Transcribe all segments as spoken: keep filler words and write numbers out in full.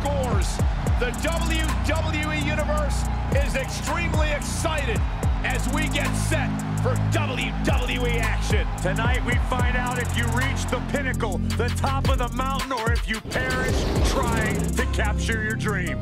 scores. The W W E Universe is extremely excited as we get set for W W E action. Tonight we find out if you reach the pinnacle, the top of the mountain, or if you perish trying to capture your dream.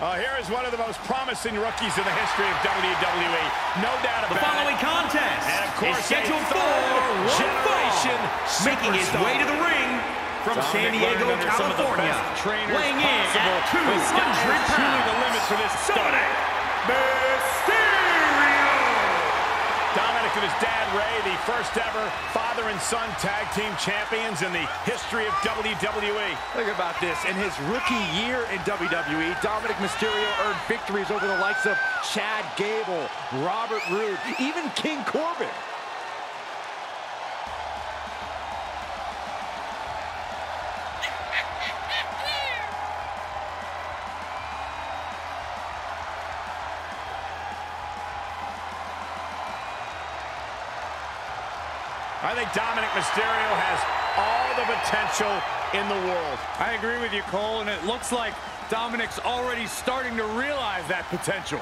Uh, here is one of the most promising rookies in the history of W W E. No doubt about it. The following it. contest and of course is scheduled for one generation, fall, making his way to the ring from Dominik San Diego, California, weighing in at two hundred pounds. The limit for this Dominik Mysterio. Dominik and his dad Ray, the first ever father and son tag team champions in the history of W W E. Think about this. In his rookie year in W W E, Dominik Mysterio earned victories over the likes of Chad Gable, Robert Roode, even King Corbin. I think Dominik Mysterio has all the potential in the world. I agree with you, Cole, and it looks like Dominik's already starting to realize that potential.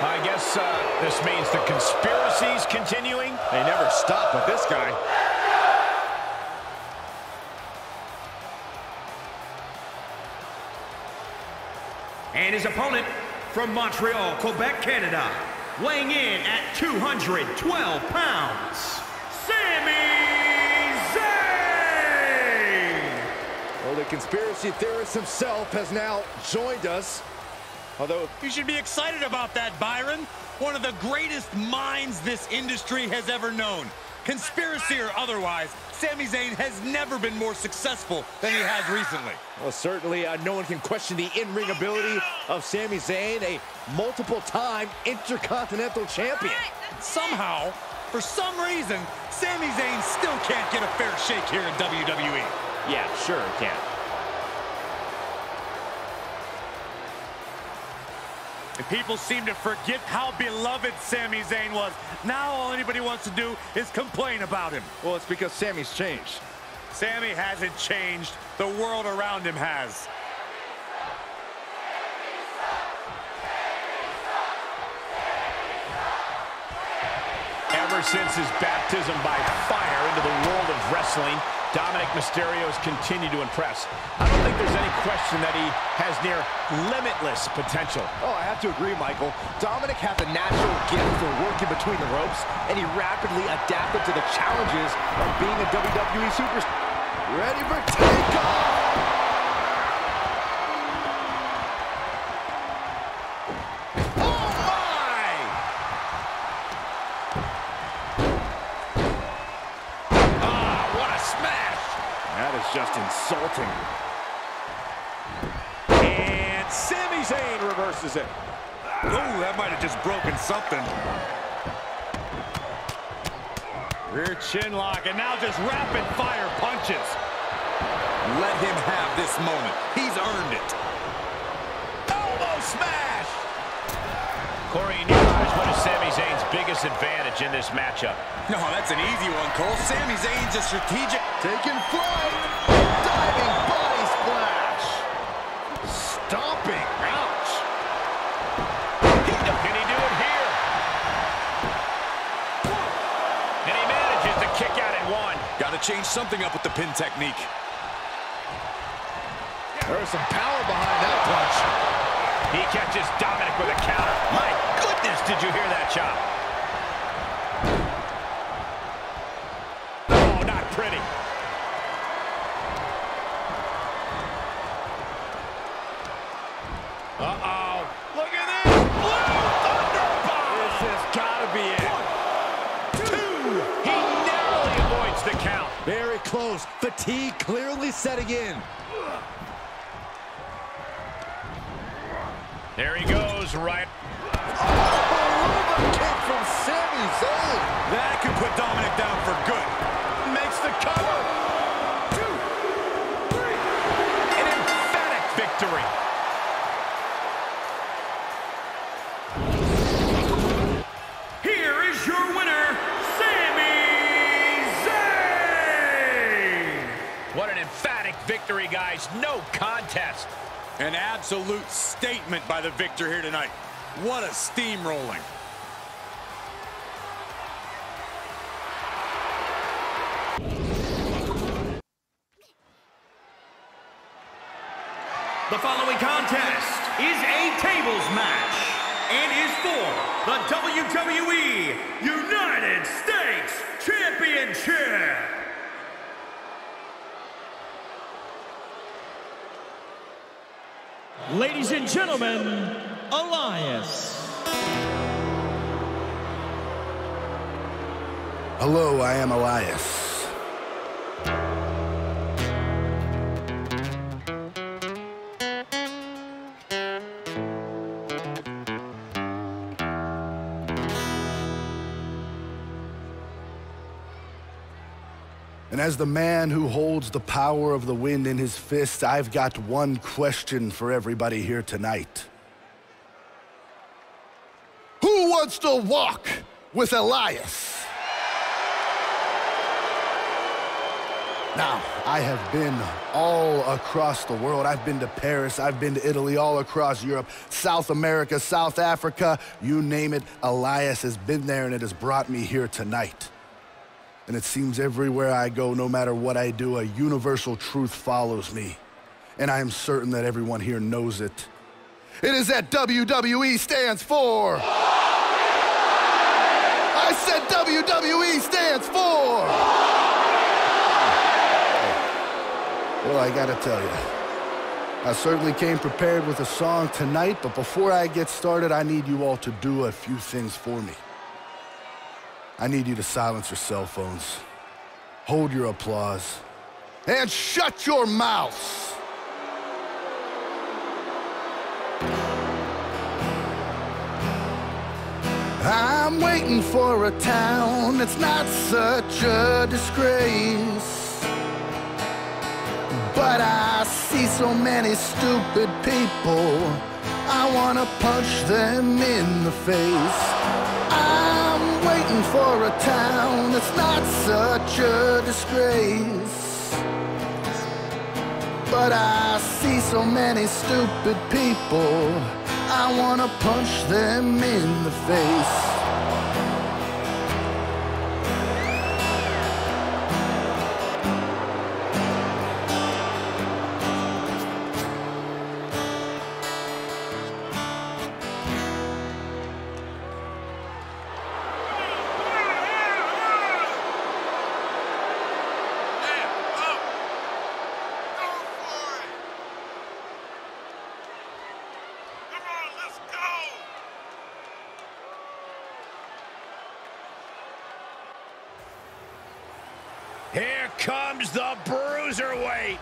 I guess uh, this means the conspiracy's continuing. They never stop with this guy. And his opponent from Montreal, Quebec, Canada, weighing in at two hundred twelve pounds, Sami Zayn! Well, the conspiracy theorist himself has now joined us. Although you should be excited about that, Byron. One of the greatest minds this industry has ever known. Conspiracy or otherwise, Sami Zayn has never been more successful than he has recently. Well, certainly uh, no one can question the in-ring ability of Sami Zayn, a multiple-time intercontinental champion. Somehow, for some reason, Sami Zayn still can't get a fair shake here in W W E. Yeah, sure it can. And people seem to forget how beloved Sami Zayn was. Now all anybody wants to do is complain about him. Well, it's because Sami's changed. Sami hasn't changed. The world around him has. Ever since his baptism by fire into the world of wrestling, Dominik Mysterio has continued to impress. I don't think there's any question that he has near limitless potential. Oh, I have to agree, Michael. Dominik has a natural gift for working between the ropes, and he rapidly adapted to the challenges of being a W W E superstar. Ready for takeoff! Just insulting. And Sami Zayn reverses it. Oh, that might have just broken something. Rear chin lock, and now just rapid fire punches. Let him have this moment. He's earned it. Elbow smash. Corey realized what is Sami Zayn's biggest advantage in this matchup. No, that's an easy one, Cole. Sami Zayn's a strategic. Taking flight. Diving body splash. Stomping. Ouch. Can he do it here? And he manages to kick out at one. Got to change something up with the pin technique. There was some power behind that punch. He catches Dominik with a counter. My goodness, did you hear that chop? Oh, not pretty. Uh-oh. Look at this! Blue Thunderbomb! This has got to be it. One, two! He narrowly avoids the count. Very close. Fatigue clearly setting in. There he goes, right. Oh, kick from Sami Zayn. That could put Dominik down for good. Makes the cover. Two, three. An emphatic victory. Here is your winner, Sami Zayn. What an emphatic victory, guys. No contest. An absolute statement by the victor here tonight. What a steamrolling. The following contest is a tables match and is for the W W E United States Championship. Ladies and gentlemen, Elias. Hello, I am Elias. And as the man who holds the power of the wind in his fist, I've got one question for everybody here tonight. Who wants to walk with Elias? Now, I have been all across the world. I've been to Paris, I've been to Italy, all across Europe, South America, South Africa, you name it, Elias has been there and it has brought me here tonight. And it seems everywhere I go, no matter what I do, a universal truth follows me. And I am certain that everyone here knows it. It is that W W E stands for... I said W W E stands for... Well, I gotta tell you, I certainly came prepared with a song tonight, but before I get started, I need you all to do a few things for me. I need you to silence your cell phones, hold your applause, and shut your mouths. I'm waiting for a town that's not such a disgrace, but I see so many stupid people, I wanna punch them in the face. Waiting for a town that's not such a disgrace, but I see so many stupid people, I wanna punch them in the face. Here comes the Bruiserweight.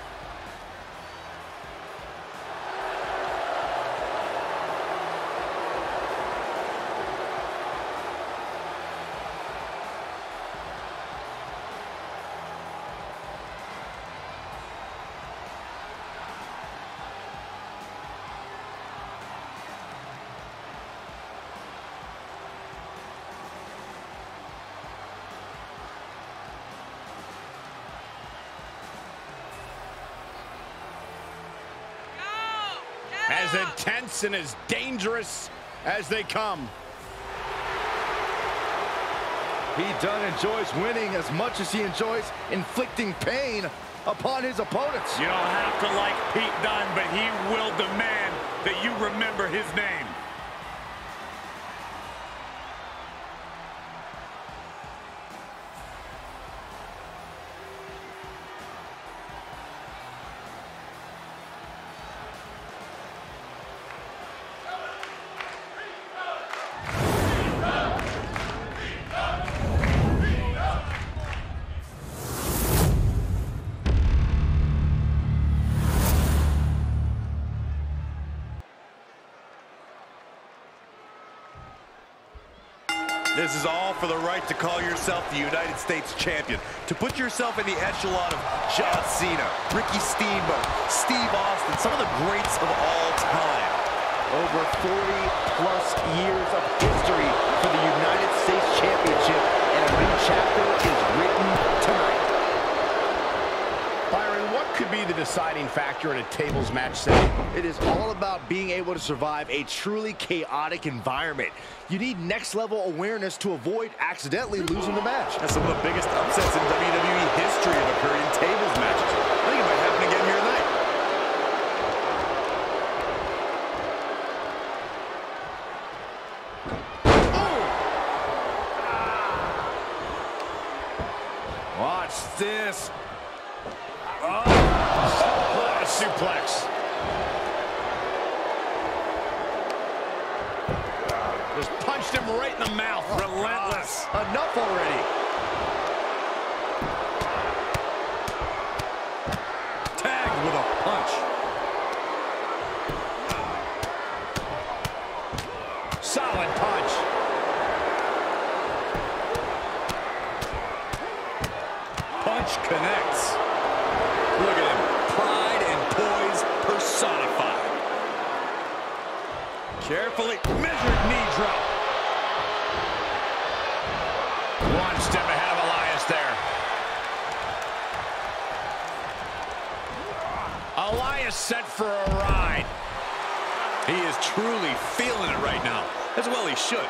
As intense and as dangerous as they come. Pete Dunne enjoys winning as much as he enjoys inflicting pain upon his opponents. You don't have to like Pete Dunne, but he will demand that you remember his name. This is all for the right to call yourself the United States champion, to put yourself in the echelon of John Cena, Ricky Steamboat, Steve Austin, some of the greats of all time. Over forty plus years of history for the United States Championship, and a new chapter is written tonight. Byron, what could be the deciding factor in a tables match setting? It is all about being able to survive a truly chaotic environment. You need next-level awareness to avoid accidentally losing the match. And some of the biggest upsets in W W E history have occurred in tables matches. I think it might happen again here tonight. Oh. Watch this. Oh, what a suplex. Just punched him right in the mouth. Oh, relentless. God. Enough already. Tagged with a punch. Solid punch. Punch connects. Look at him. Pride and poise personified. Carefully measured knee drop. One step ahead of Elias there. Elias set for a ride. He is truly feeling it right now. As well he should.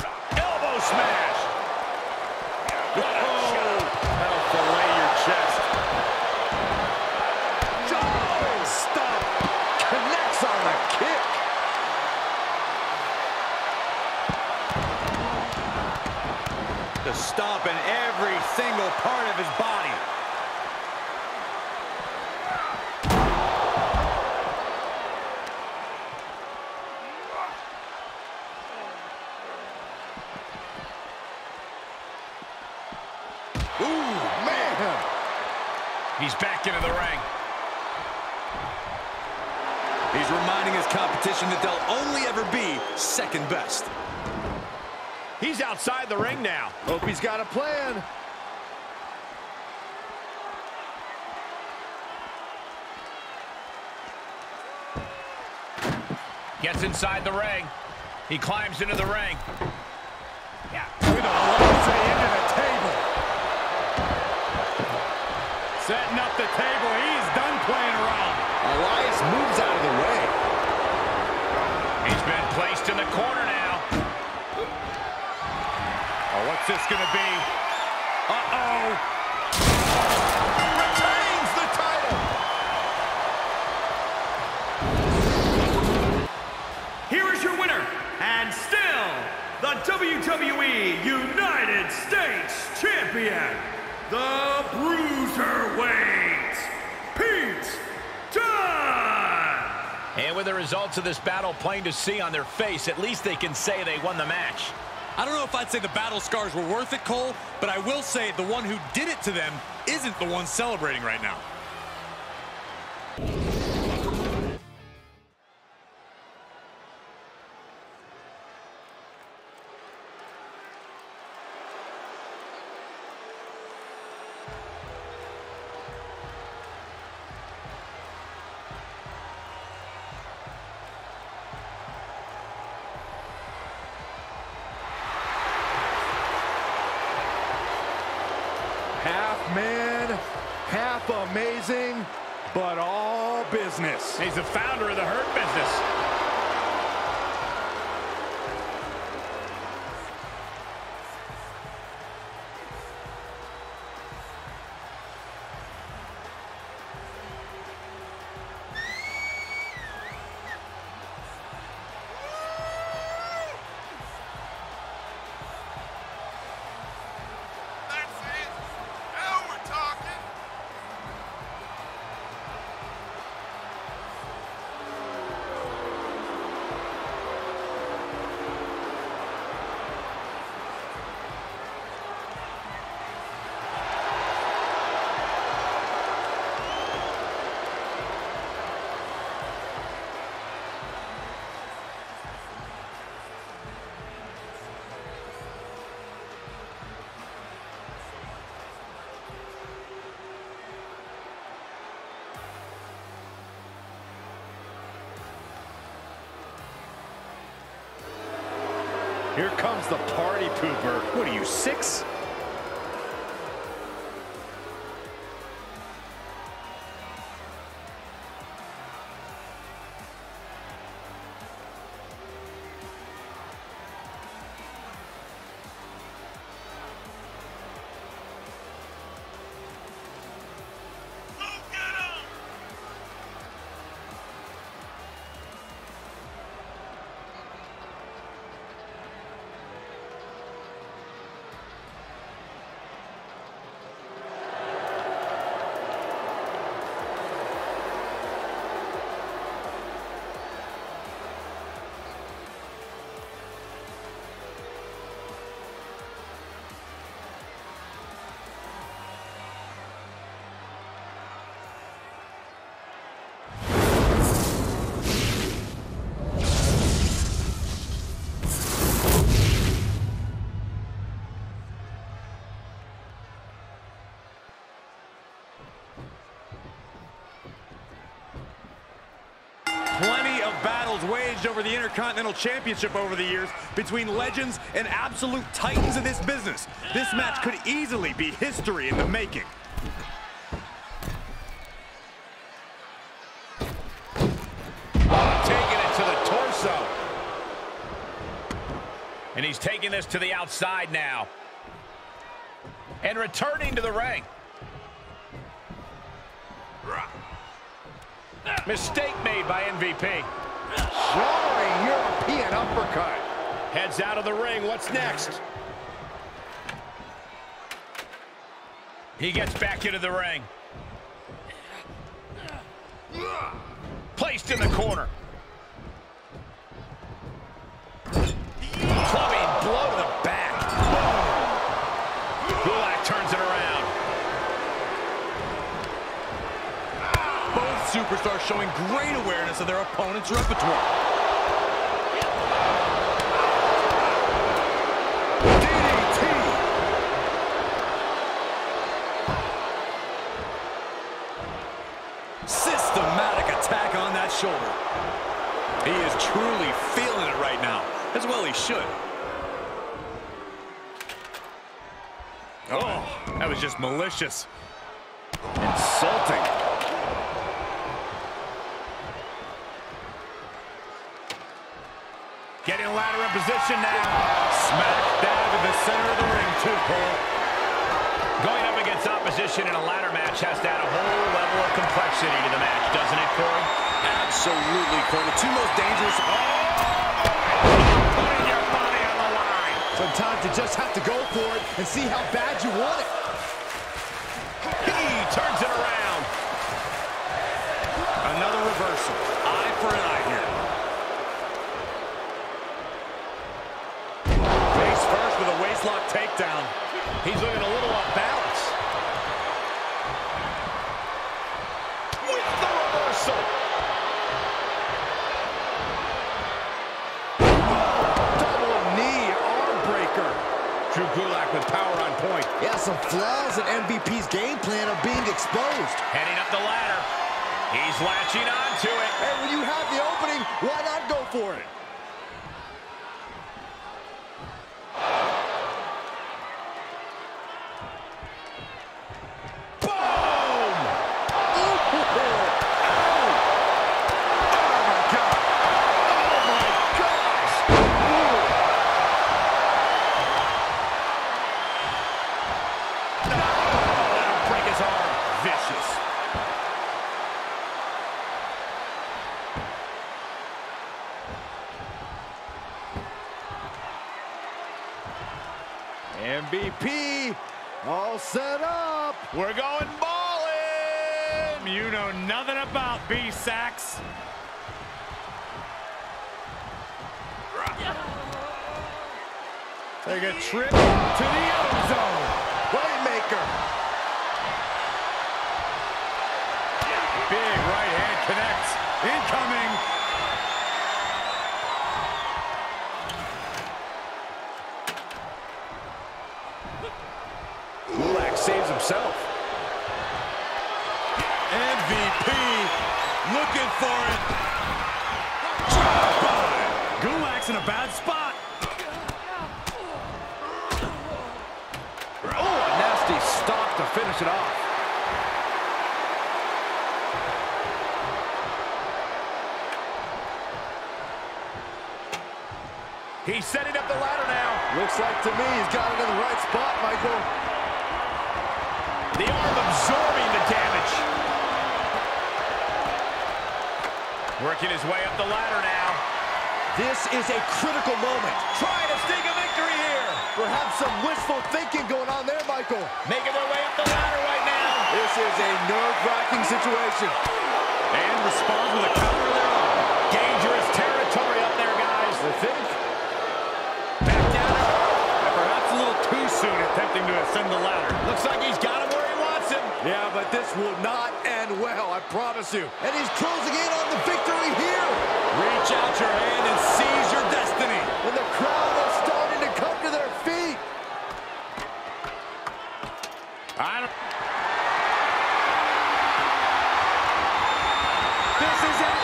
Elbow smash. What a oh. shot. That'll fillet your chest. Stomping every single part of his body. Ooh, man. He's back into the ring. He's reminding his competition that they'll only ever be second best. He's outside the ring now. Hope he's got a plan. Gets inside the ring. He climbs into the ring. Yeah. With a left right into the table. Setting up the table. He's done playing around. Elias moves out of the way. He's been placed in the corner now. What's this going to be? Uh-oh. Retains the title. Here is your winner, and still the W W E United States Champion, the Bruiserweight, Pete Dunne. And with the results of this battle plain to see on their face, at least they can say they won the match. I don't know if I'd say the battle scars were worth it, Cole, but I will say the one who did it to them isn't the one celebrating right now. Half man, half amazing, but all business. He's the founder of the Hurt business. That's it. Talking. Here comes the party pooper. What are you, six? Waged over the Intercontinental Championship over the years between legends and absolute titans of this business. This match could easily be history in the making. Oh, taking it to the torso. And he's taking this to the outside now. And returning to the ring. Mistake made by M V P. Showing European uppercut. Heads out of the ring. What's next? He gets back into the ring. Placed in the corner. Clubbing blow to the back. Gulak turns it around. Superstars showing great awareness of their opponent's repertoire. D D T! Systematic attack on that shoulder. He is truly feeling it right now. As well he should. Oh, that was just malicious. Insulting. Getting ladder in position now. Smack dab in the center of the ring, too, Cole. Going up against opposition in a ladder match has to add a whole level of complexity to the match, doesn't it, Cole? Absolutely, Cole. The two most dangerous. Oh! Putting your body on the line. Sometimes you just have to go for it and see how bad you want it. He turns it around. Another reversal. Eye for an eye here. With a waistlock takedown. He's looking a little off balance. With the reversal. Oh, double knee arm breaker. Drew Gulak with power on point. Yeah, some flaws in M V P's game plan are being exposed. Heading up the ladder. He's latching on to it. Hey, when you have the opening, why not go for it? M V P, all set up. We're going balling. You know nothing about B-Sacks. Take a trip to the ozone. Playmaker. Big right hand connects. Incoming. Saves himself. M V P looking for it. Gulak's in a bad spot. finish it off. He's setting up the ladder now. Looks like to me he's got it in the right spot, Michael. The arm absorbing the damage. Working his way up the ladder now. This is a critical moment. Trying to sting a victory here. Perhaps some wishful thinking going on there, Michael. Making their way up the ladder right now. This is a nerve-wracking situation. And responds with a counter there. Dangerous territory up there, guys. The finish. Too soon attempting to ascend the ladder. Looks like he's got him where he wants him. Yeah, but this will not end well, I promise you. And he's closing in on the victory here. Reach out your hand and seize your destiny. And the crowd is starting to come to their feet. I don't... This is it.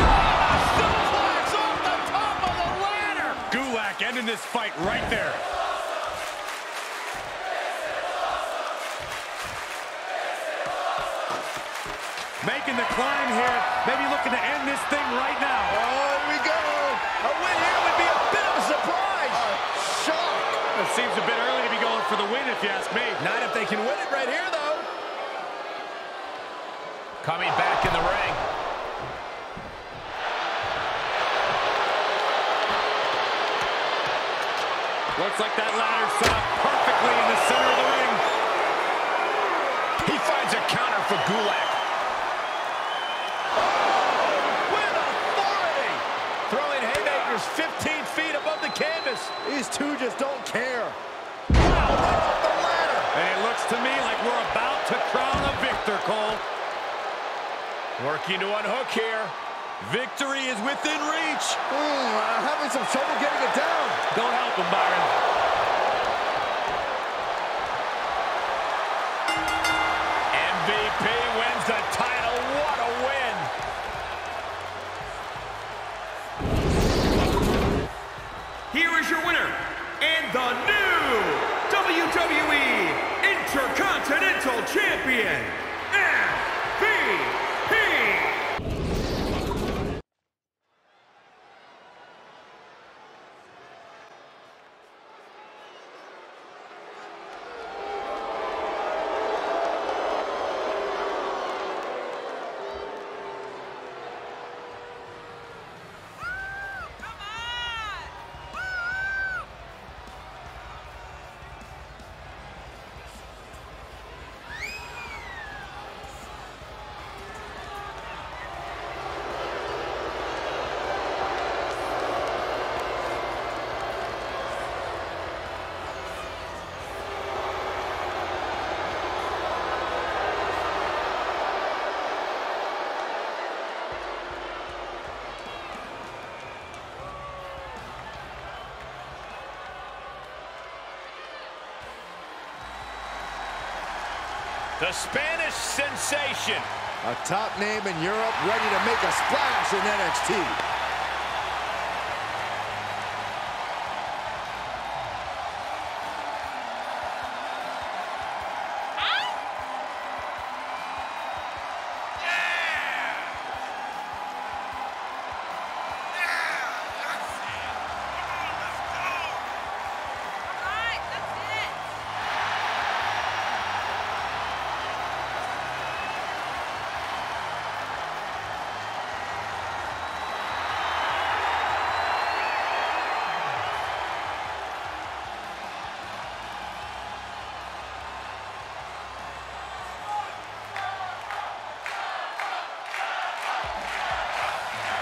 God, a suplex off the top of the ladder. Gulak ending this fight right there. Making the climb here, maybe looking to end this thing right now. Oh, here we go. A win here would be a bit of a surprise. A shock. It seems a bit early to be going for the win, if you ask me. Not if they can win it right here, though. Coming back in the ring. Looks like that ladder set up perfectly in the center of the ring. He finds a counter for Gulak. fifteen feet above the canvas. These two just don't care. Wow, right off the ladder. And it looks to me like we're about to crown a victor, Cole. Working to unhook here. Victory is within reach. Ooh, I'm having some trouble getting it down. Don't help him, Byron. M V P wins the title. What a win. Your winner and the new W W E Intercontinental Champion, M V P. The Spanish sensation. A top name in Europe ready to make a splash in N X T.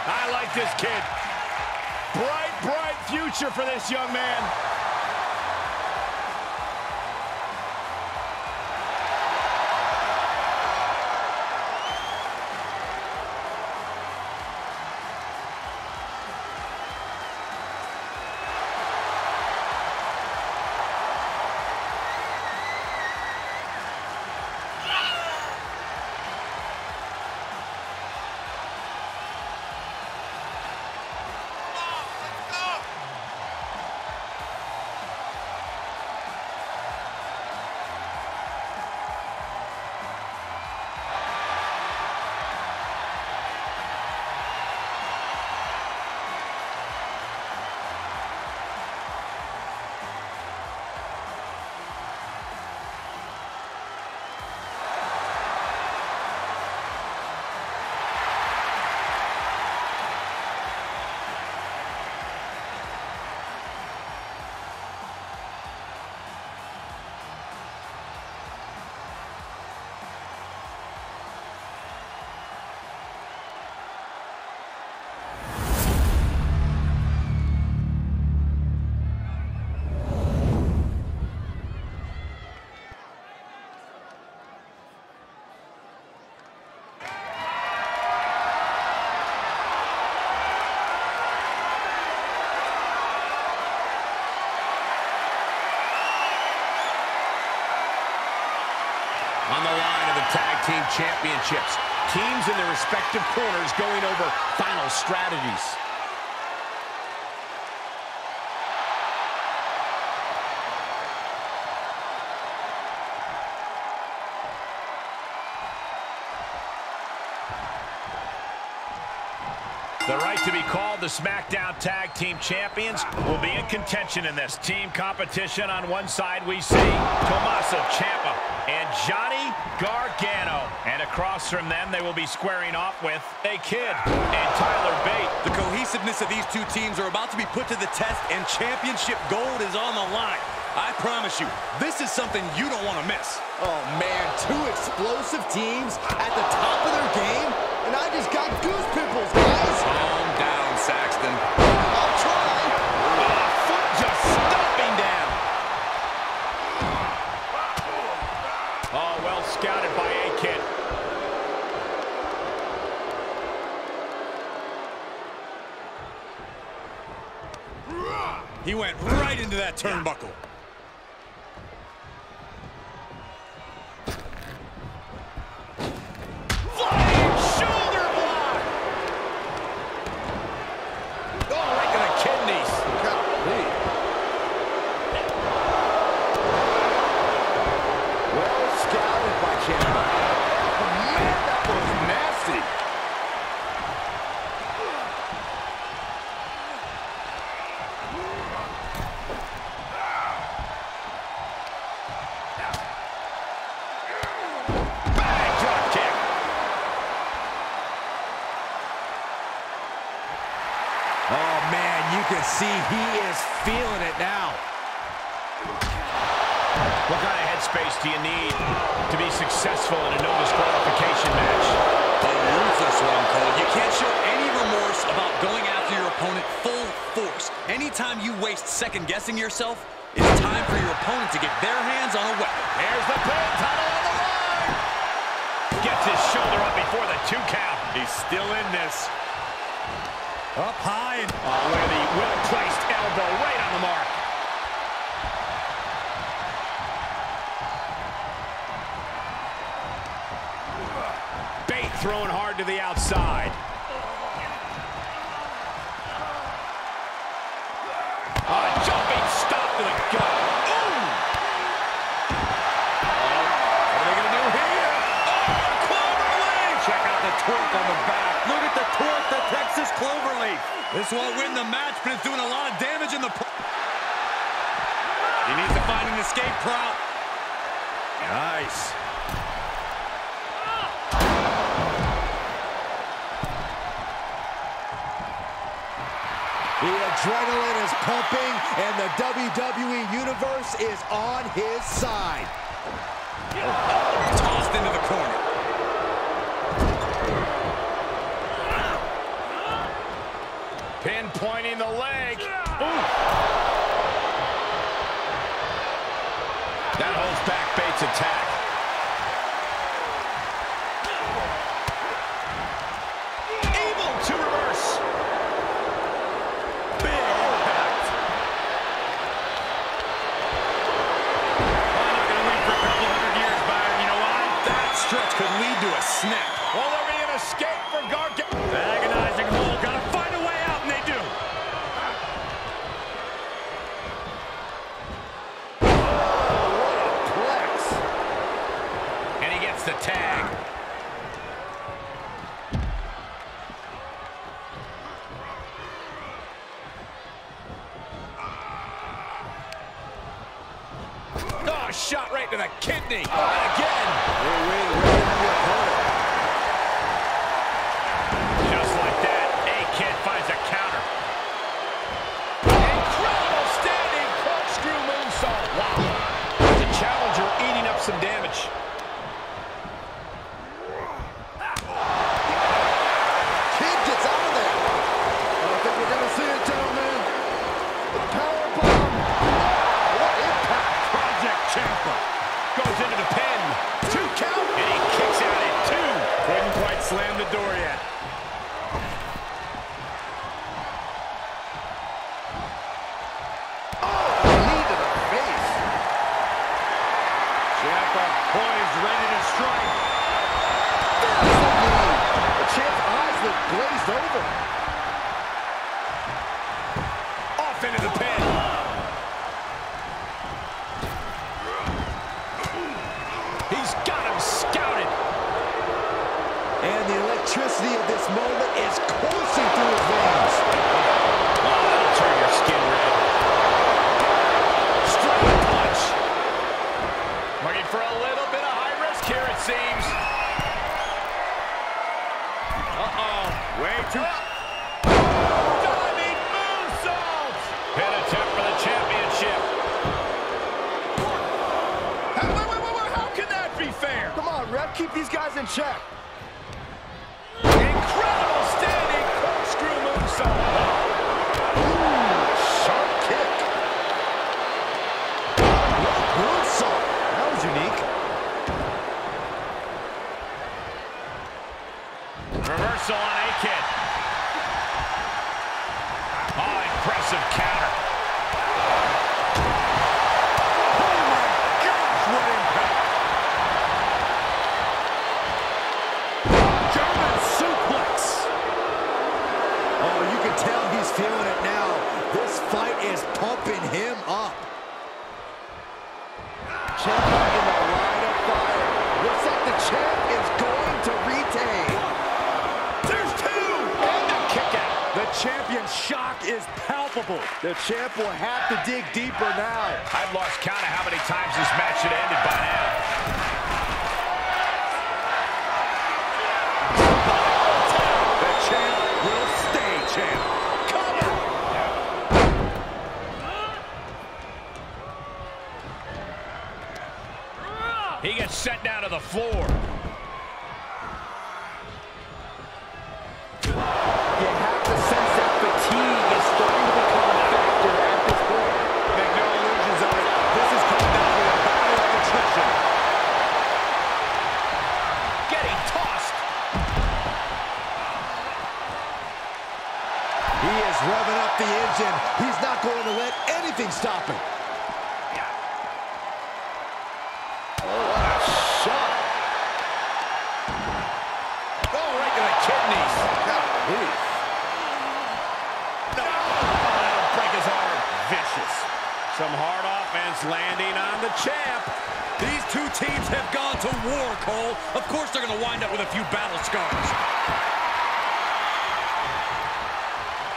I like this kid. Bright, bright future for this young man. tag team championships. Teams in their respective corners going over final strategies. The right to be called the SmackDown Tag Team Champions will be in contention in this. Team competition on one side, we see Tommaso Ciampa and Johnny Gargano. And across from them, they will be squaring off with a kid and Tyler Bate. The cohesiveness of these two teams are about to be put to the test, and championship gold is on the line. I promise you, this is something you don't want to miss. Oh, man, two explosive teams at the top of their game, and I just got goose pimples, guys. Calm down, Saxton. I'll try. Oh, foot just stomping down. Oh, well scouted by A-Kid. He went right into that turnbuckle. Second-guessing yourself, it's time for your opponent to get their hands on a weapon. There's the pin, title on the line! Gets his shoulder up before the two count. He's still in this. Up high and oh, look at the well-placed elbow right on the mark. Bate throwing hard to the outside. This won't win the match, but it's doing a lot of damage in the... He needs to find an escape prop. Nice. The adrenaline is pumping, and the W W E Universe is on his side. Oh, tossed into the corner. Pinpointing the leg. Ooh. That holds back Bates' attack. Able to reverse. Big impact. I'm not going to wait for a couple hundred years, Byron. You know why? That stretch could lead to a snap. Will there be an escape for Gargano? Agonizing hole. Got to find a way out. The tag. Oh, shot right to the kidney. Oh, again. Just like that, A-Kid finds a counter. Incredible standing corkscrew moonsault. Wow. The challenger eating up some damage. Goes into the pin. Two count. And he kicks out at over. Off into the pin. He's got him scouted. And the electricity of this moment is coursing through his veins. Oh, that'll turn your skin red. Straight punch. Looking for a little bit of high risk here, it seems. Uh-oh. Way too... Diving moonsault! Pin attempt for the championship. Hey, wait, wait, wait, wait. How can that be fair? Come on, ref. Keep these guys in check. Incredible standing corkscrew moonsault. Ooh, sharp kick. Moonsault. That was unique. Reversal on a kid. Oh, impressive counter. Oh my gosh, what impact! German suplex. Oh, you can tell he's feeling it now. This fight is pumping him up. Champ in the line of fire. Looks like the champ is going to retain. Champion shock is palpable. The champ will have to dig deeper now. I've lost count of how many times this match had ended by now. The champ will stay champ. Come on! Yeah. He gets sent down to the floor. He's not going to let anything stop him. Yeah. Oh, what a shot. Oh, right to the kidneys. No. Oh, that'll break his arm. Vicious. Some hard offense landing on the champ. These two teams have gone to war, Cole. Of course they're going to wind up with a few battle scars.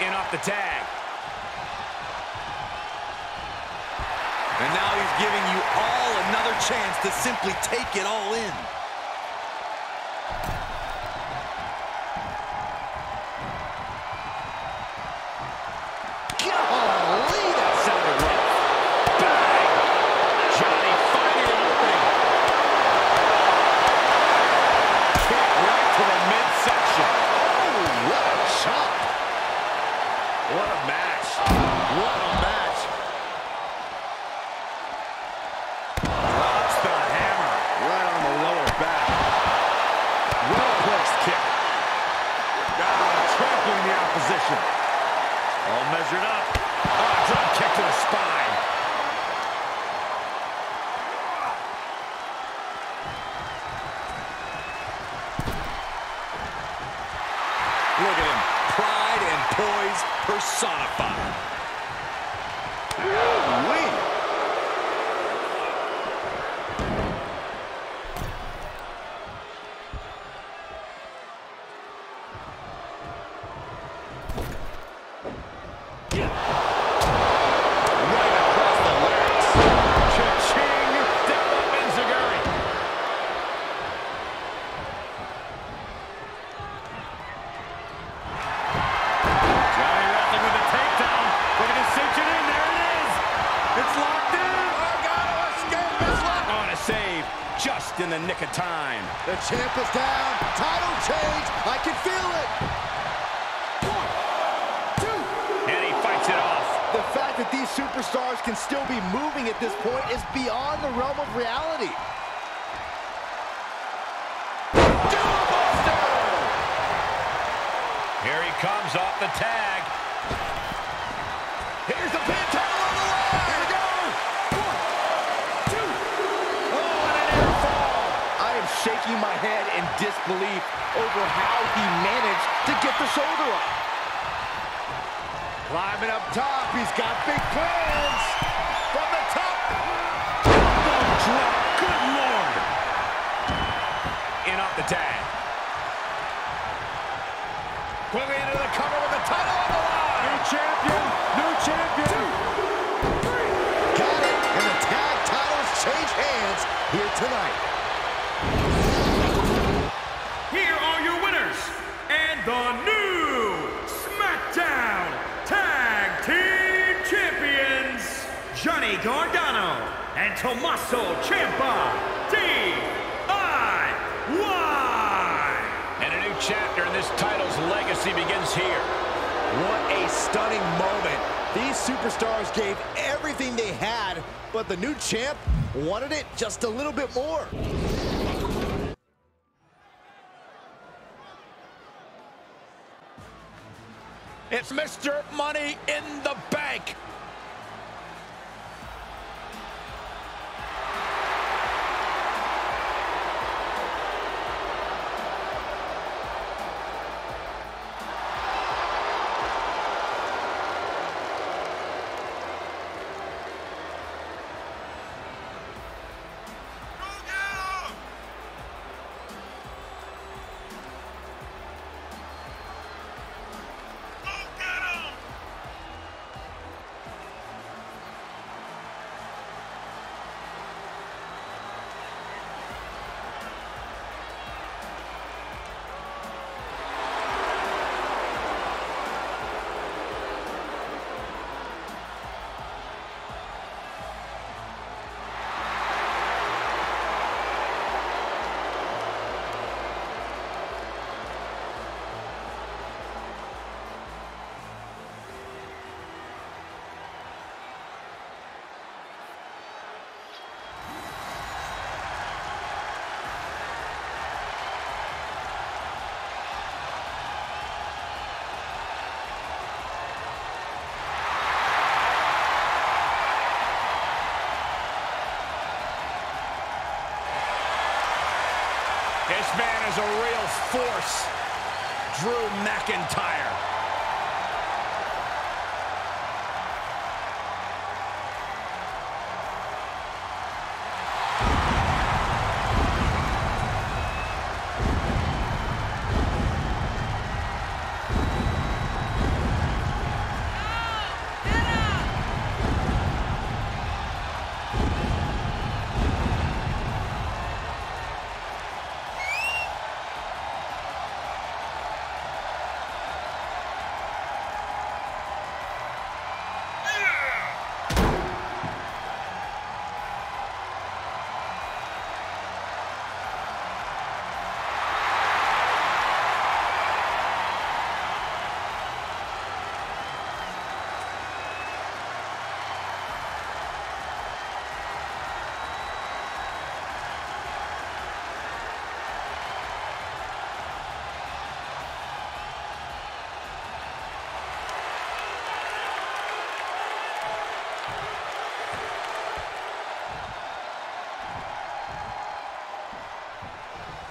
In off the tag. And now he's giving you all another chance to simply take it all in. Golly, that sounded rough. Bang! Johnny finding an opening. Kick right to the midsection. Oh, what a chop. What a match. What a match. All measured up. Oh, drop kick to the spine. Look at him. Pride and poise personified. Woo-wee. In the nick of time. The champ is down. Title change. I can feel it. One, two. And he fights it off. The fact that these superstars can still be moving at this point is beyond the realm of reality. Doombuster! Here he comes off the tag. Here's the pin tag. shaking my head in disbelief over how he managed to get the shoulder up. Climbing up top, he's got big plans. From the top. Elbow drop, good lord. In off the tag. Quickly into the cover with the title on the line. New champion, new champion. Two, three. Got it, and the tag titles change hands here tonight. Here are your winners and the new SmackDown Tag Team Champions, Johnny Gargano and Tommaso Ciampa, D I Y. And a new chapter in this title's legacy begins here. What a stunning moment. These superstars gave everything they had, but the new champ wanted it just a little bit more. It's Mister Money in the Bank. This man is a real force, Drew McIntyre.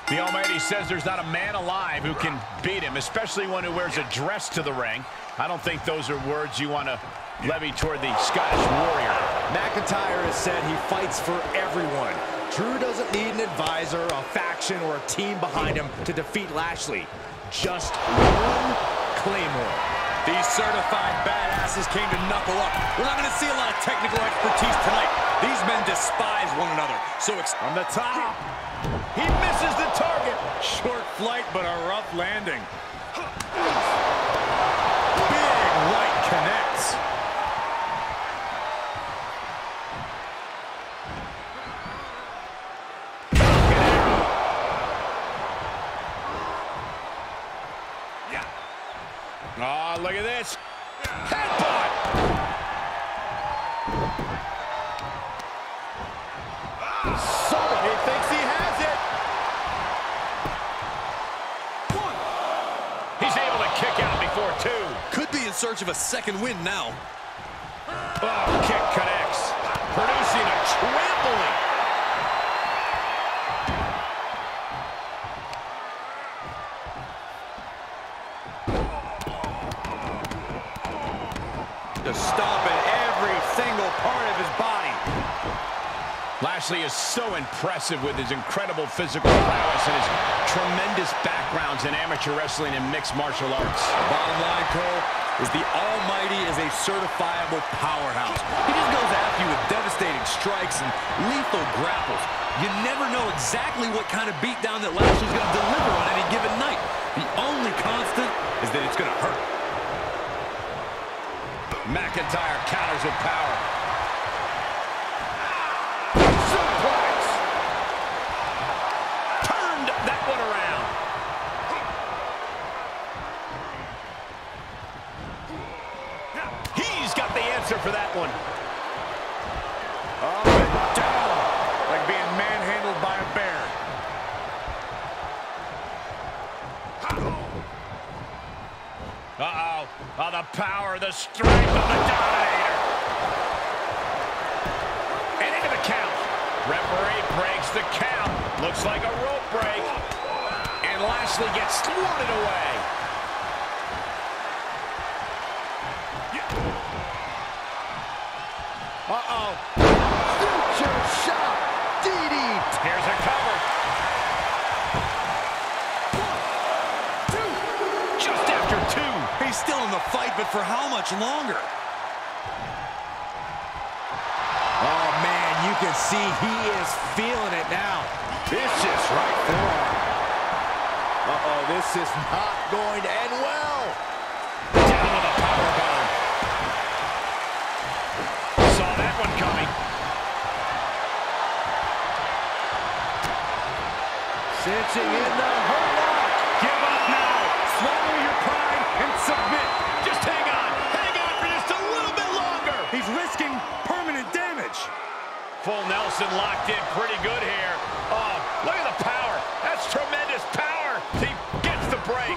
The Almighty says there's not a man alive who can beat him, especially one who wears a dress to the ring. I don't think those are words you want to levy toward the Scottish Warrior. McIntyre has said he fights for everyone. Drew doesn't need an advisor, a faction, or a team behind him to defeat Lashley. Just one Claymore. These certified badasses came to knuckle up. We're not going to see a lot of technical expertise tonight. These men despise one another. So it's on the top. He misses the target. Short flight, but a rough landing. Big right connects. Yeah. Oh, look at this. Headbutt. Ah, so he thinks he has it. Two. Could be in search of a second win now. Oh, kick connects. Producing a trampling. to stop at every single part of his body. Lashley is so impressive with his incredible physical prowess and his tremendous backgrounds in amateur wrestling and mixed martial arts. Bottom line, Cole, is the Almighty is a certifiable powerhouse. He just goes after you with devastating strikes and lethal grapples. You never know exactly what kind of beatdown that Lashley's going to deliver on any given night. The only constant is that it's going to hurt. McIntyre counters with power. Suplex! Turned that one around. He's got the answer for that one. Up and down, like being manhandled by a bear. Uh-oh. Oh, the power, the strength of the Dominator. And into the count. Referee breaks the count. Looks like a rope break. And Lashley gets thwarted away. Uh-oh. Future shot. D D T. Here's a cover. He's still in the fight, but for how much longer? Oh, man, you can see he is feeling it now. Vicious right there. Uh-oh, this is not going to end well. Down with a power bomb. Saw that one coming. Cinching in the hurlock. Give up now. Swallow your pride. And submit. Just hang on. Hang on for just a little bit longer. He's risking permanent damage. Full Nelson locked in pretty good here. Oh, look at the power. That's tremendous power. He gets the break.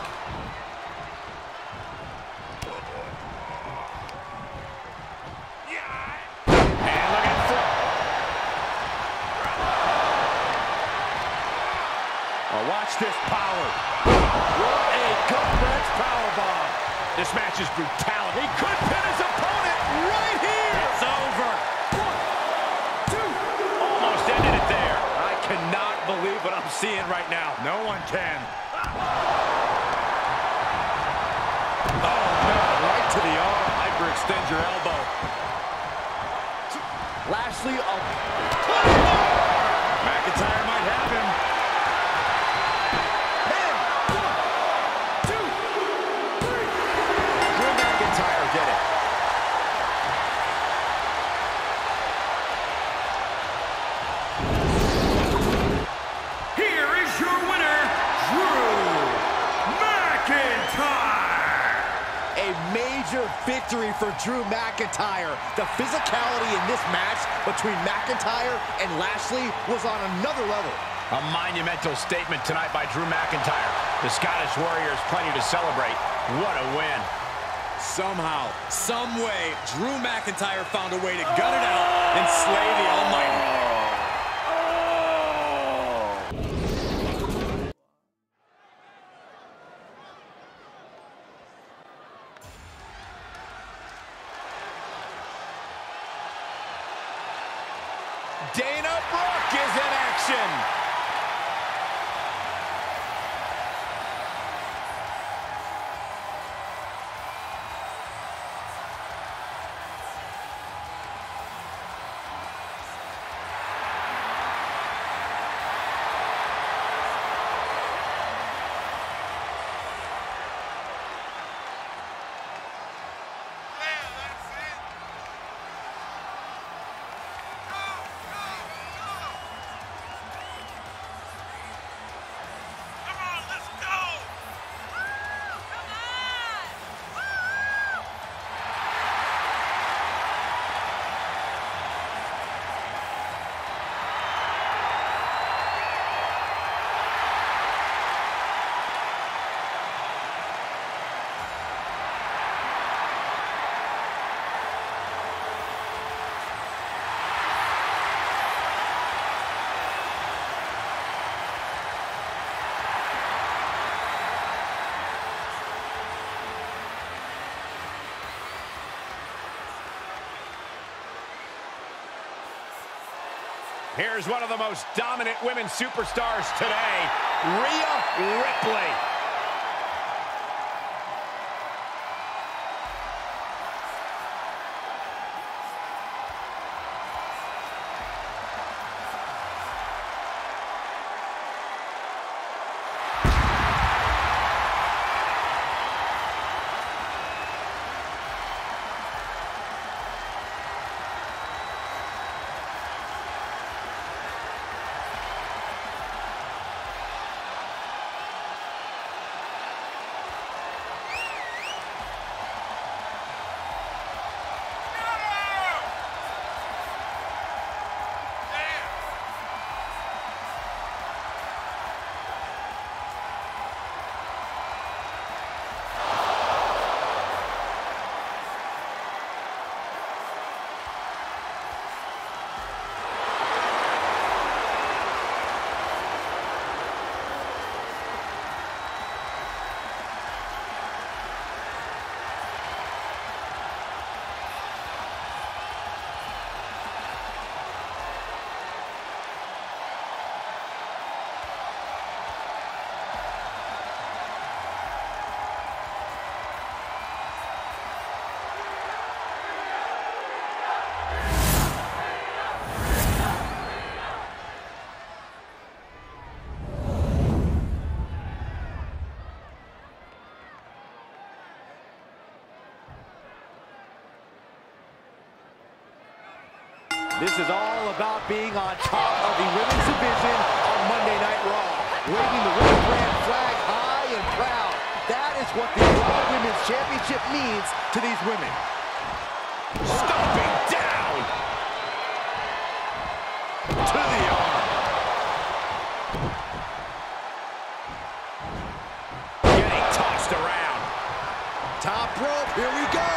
And look at foot. Oh, watch this power. What a complex powerbomb. This match is brutality. He could pin his opponent right here. It's over. One, two. Almost ended it there. I cannot believe what I'm seeing right now. No one can. Oh, no. Right to the arm. Hyperextend your elbow. Lashley up. McIntyre might have him. Victory for Drew McIntyre. The physicality in this match between McIntyre and Lashley was on another level. A monumental statement tonight by Drew McIntyre. The Scottish Warrior has plenty to celebrate. What a win. Somehow, some way, Drew McIntyre found a way to gut it out and slay the Almighty. Dana Brooke is in action. Yeah, that's it. Go, go, go! Here's one of the most dominant women superstars today, Rhea Ripley. This is all about being on top of the women's division on Monday Night Raw. Waving the red flag high and proud. That is what the Raw Women's Championship means to these women. Stomping down! To the arm. Getting tossed around. Top rope, here we go!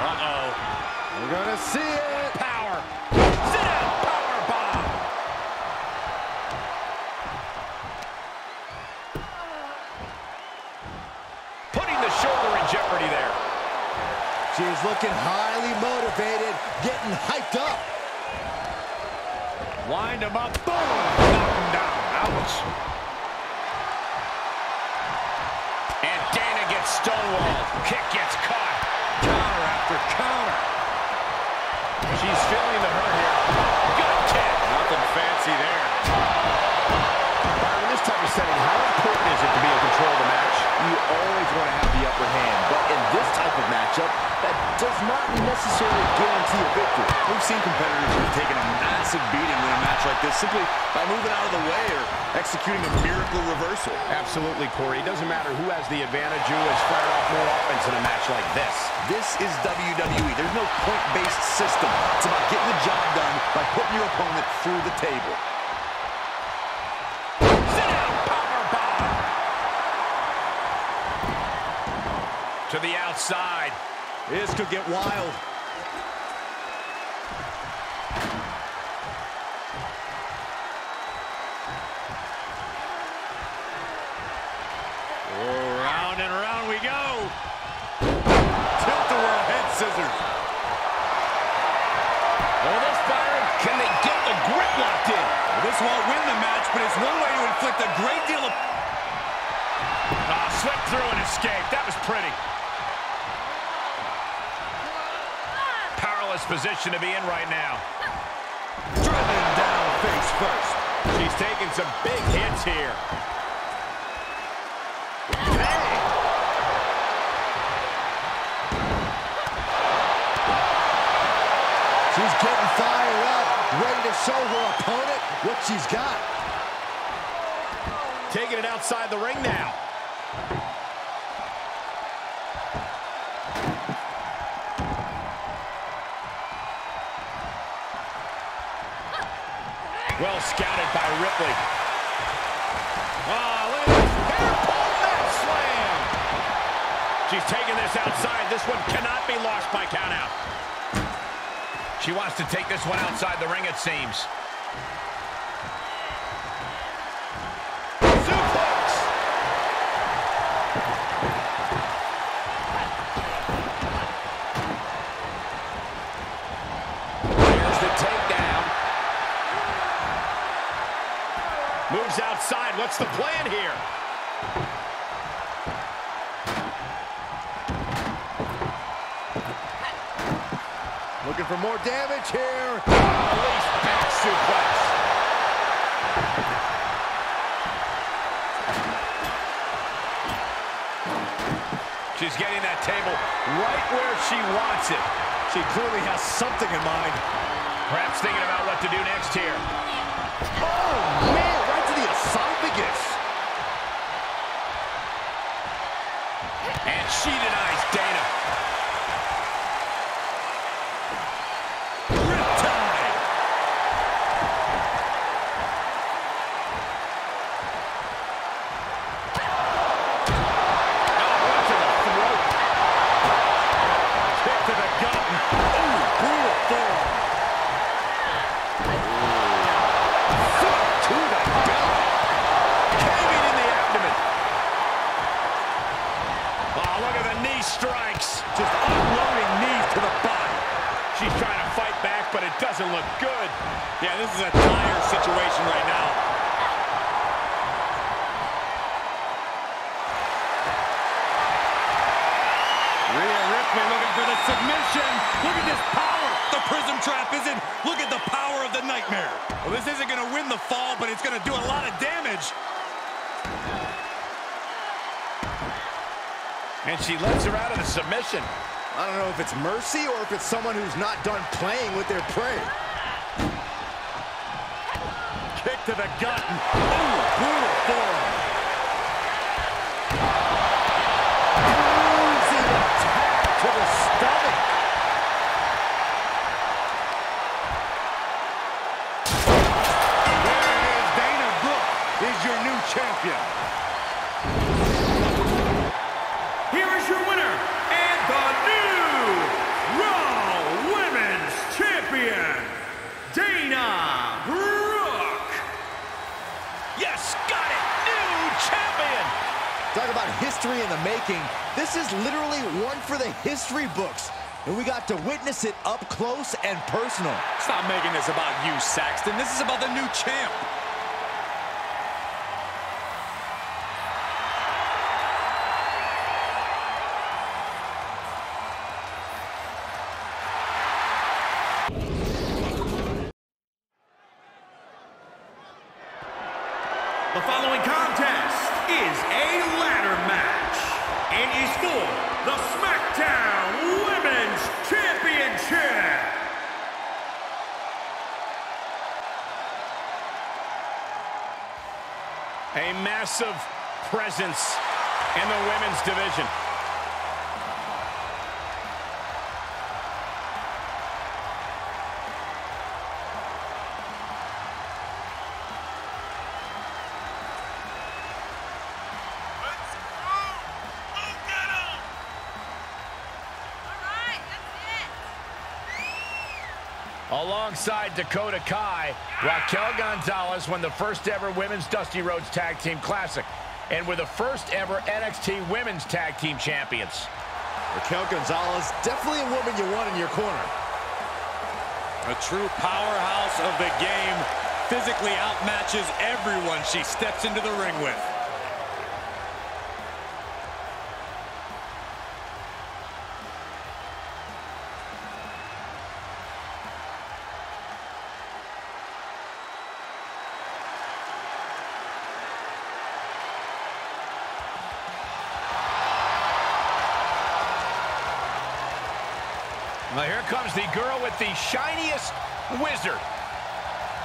Uh-oh. We're gonna see it. Power. Sit down, power bomb. Putting the shoulder in jeopardy there. She's looking highly motivated, getting hyped up. Wind him up. Boom. Knock him down. Ouch. And Dana gets stonewalled. Kick gets caught. Counter after counter. She's feeling the hurt here. Good kick. Nothing fancy there. Byron, this type of setting, how important is it to be in control of the match? You always want to have the upper hand, but in this type of matchup, that does not necessarily guarantee a victory. We've seen competitors who have taken a massive beating in a match like this simply by moving out of the way or executing a miracle reversal. Absolutely, Corey. It doesn't matter who has the advantage, who has fired off more offense in a match like this. This is W W E. There's no point-based system. It's about getting the job done by putting your opponent through the table. To the outside. This could get wild. Oh, round and round we go. Tilt the world head scissors. Oh, this Byron, can they get the grip locked in? Well, this won't win the match, but it's one way to inflict a great deal of... Ah, slipped through and escaped. That was pretty. Position to be in right now. Driven down face first. She's taking some big hits here. Hey! She's getting fired up, ready to show her opponent what she's got. Taking it outside the ring now. Well scouted by Ripley. Oh, look at this. Airport mat slam. She's taking this outside. This one cannot be lost by countout. She wants to take this one outside the ring, it seems. Suplex. Looking for more damage here. A lace back suplex. She's getting that table right where she wants it. She clearly has something in mind. Perhaps thinking about what to do next here. Oh, man, right to the esophagus. And she denies Dana. Riptide. Oh, right to the throat. Kick to the gut. Ooh, brutal forearm. Foot to the belly. Caving in the abdomen. Oh, look at the knee strikes. Just unloading knees to the body. She's trying to fight back, but it doesn't look good. Yeah, this is a dire situation right now. Rhea Ripley looking for the submission. Look at this power. The prism trap is in. Look at the power of the nightmare. Well, this isn't going to win the fall, but it's going to do a lot of damage. And she lets her out of the submission. I don't know if it's mercy or if it's someone who's not done playing with their prey. Kick to the gut. Ooh, brutal forearm. Bruising attack to the stomach. There it is. Dana Brooke is your new champion. Dana Brooke. Yes, got it. New champion. Talk about history in the making. This is literally one for the history books. And we got to witness it up close and personal. Stop making this about you, Saxton. This is about the new champ. The following contest is a ladder match and is for the SmackDown Women's Championship. A massive presence in the women's division. Alongside Dakota Kai, Raquel Gonzalez won the first ever Women's Dusty Rhodes Tag Team Classic and were the first ever N X T Women's Tag Team Champions. Raquel Gonzalez, definitely a woman you want in your corner. A true powerhouse of the game, physically outmatches everyone she steps into the ring with. Well, here comes the girl with the shiniest wizard.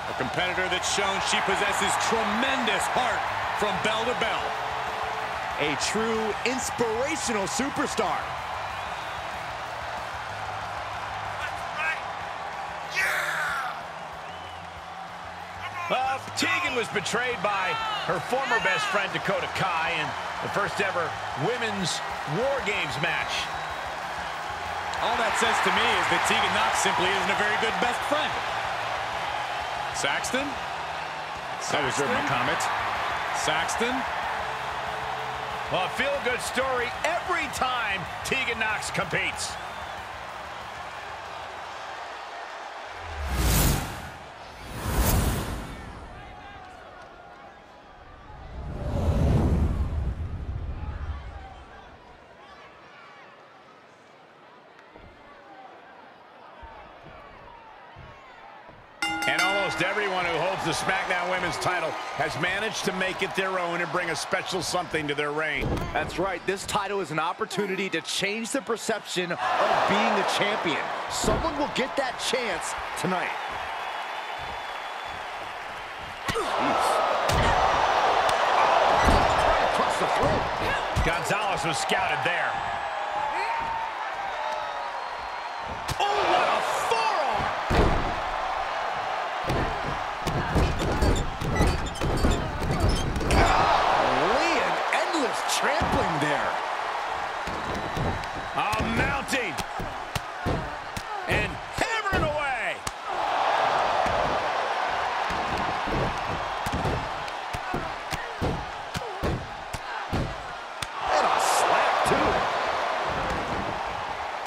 A competitor that's shown she possesses tremendous heart from bell to bell. A true inspirational superstar. That's right. Yeah! Well, Tegan was betrayed by her former best friend Dakota Kai in the first ever Women's War Games match. All that says to me is that Tegan Nox simply isn't a very good best friend. Saxton? Saxton? I reserve my comment. Saxton? Well, a feel-good story every time Tegan Nox competes. the SmackDown Women's title has managed to make it their own and bring a special something to their reign. That's right. This title is an opportunity to change the perception of being a champion. Someone will get that chance tonight. Across the throat. Gonzalez was scouted there. Trampling there. Oh, mounting. And hammering away. And a slap,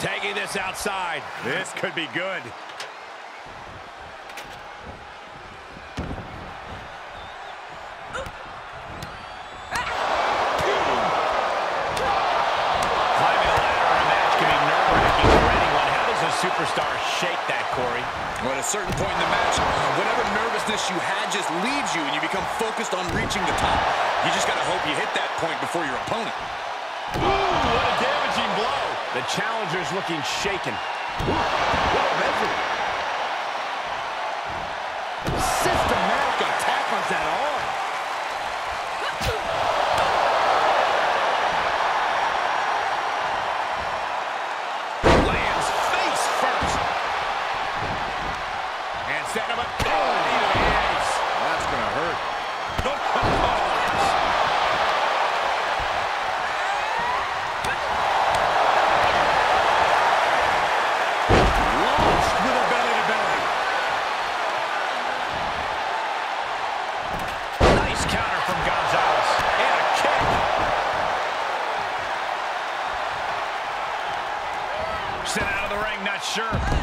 too. Taking this outside. This could be good. Superstar shake that, Corey. Well, at a certain point in the match, whatever nervousness you had just leaves you and you become focused on reaching the top. You just gotta hope you hit that point before your opponent. Ooh, what a damaging blow. The challenger's looking shaken. Ooh, what a measure. Systematic attack on that arm.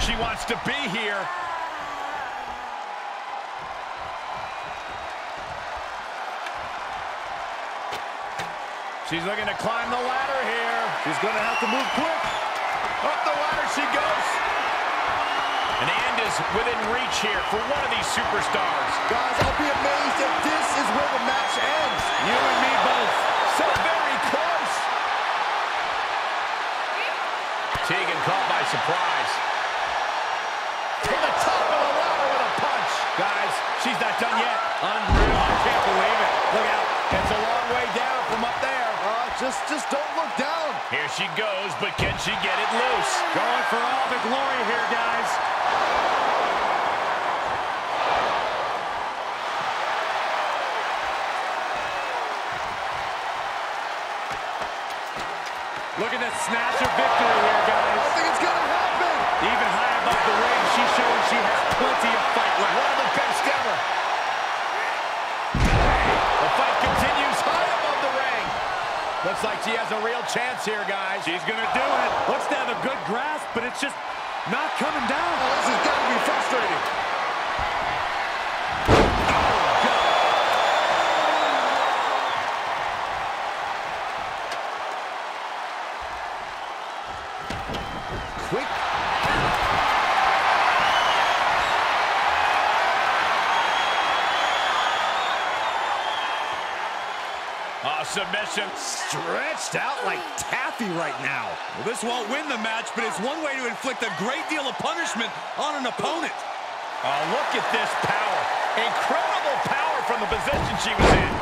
She wants to be here. She's looking to climb the ladder here. She's going to have to move quick. Up the ladder she goes. And the end is within reach here for one of these superstars. Guys, I'll be amazed if this is where the match ends. You and me both. So very close. Tegan caught by surprise. Guys, she's not done yet. Unreal. I can't believe it. Look out. It's a long way down from up there. Uh, just, just don't look down. Here she goes, but can she get it loose? Going for all the glory here, guys. Look at that snatch of victory here, guys. I think it's going to happen. Even high above the ring, she's showing she has plenty of fight left. One of the best ever. The fight continues high above the ring. Looks like she has a real chance here, guys. She's going to do it. Looks to have a good grasp, but it's just not coming down. Oh, this has got to be frustrating. Oh, God. Quick. Submission stretched out like taffy right now. Well, this won't win the match, but it's one way to inflict a great deal of punishment on an opponent. Oh, look at this power. Incredible power from the position she was in.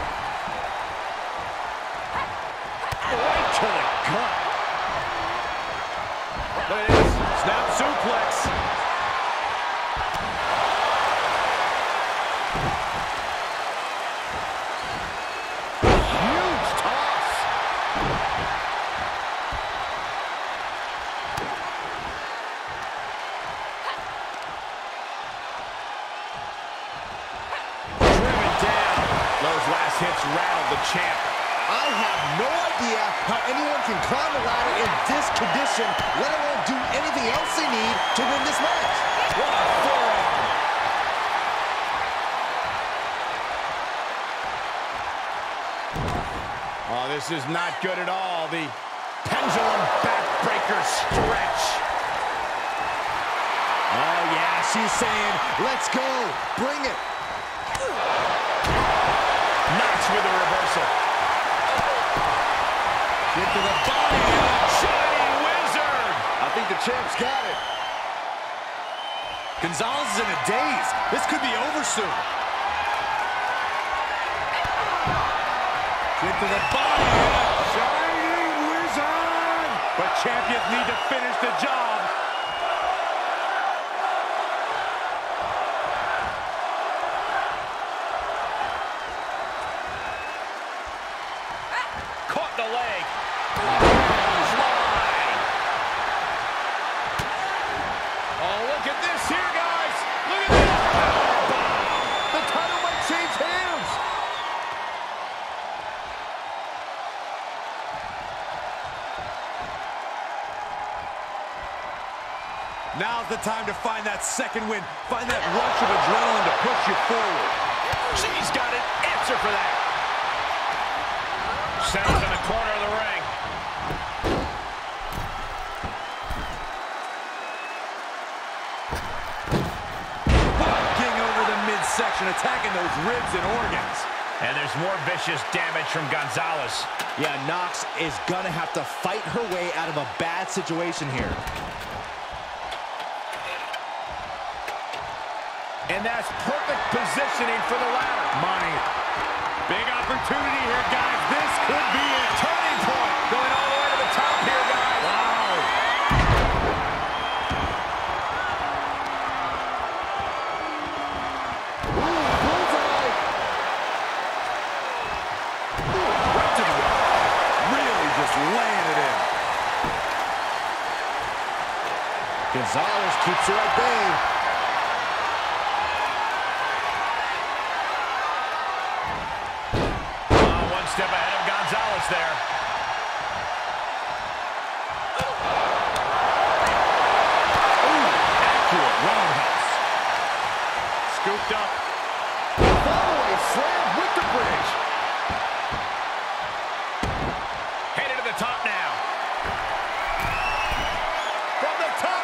Right to the gut. Look at this. Snap suplex. Champ. I have no idea how anyone can climb a ladder in this condition, let alone do anything else they need to win this match. What a forearm. Oh, this is not good at all. The pendulum backbreaker stretch. Oh, yeah, she's saying, let's go, bring it. with a reversal. Get to the body of the Shiny Wizard. I think the champ's got it. Gonzalez is in a daze. This could be over soon. Get to the body of the Shiny Wizard. But champions need to finish the job. Now's the time to find that second win. Find that rush of adrenaline to push you forward. She's got an answer for that. Settles in the corner of the ring. Walking over the midsection, attacking those ribs and organs. And there's more vicious damage from Gonzalez. Yeah, Nox is gonna have to fight her way out of a bad situation here. And that's perfect positioning for the ladder. Money. Big opportunity here, guys. This could be a turning point. Going all the way to the top here, guys. Wow. Ooh, bullseye. Ooh, right to the wall. Really just laying it in. Gonzalez keeps her at bay. Step ahead of Gonzalez there. Ooh, accurate roundhouse. Scooped up. Following slam with the bridge. Headed to the top now. From the top.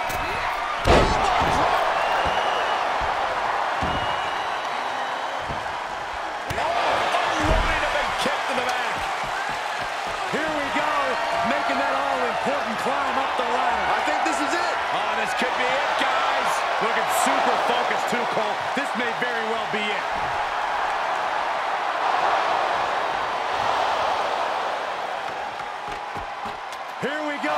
Could be it, guys. Looking super focused too, Cole. This may very well be it. Here we go.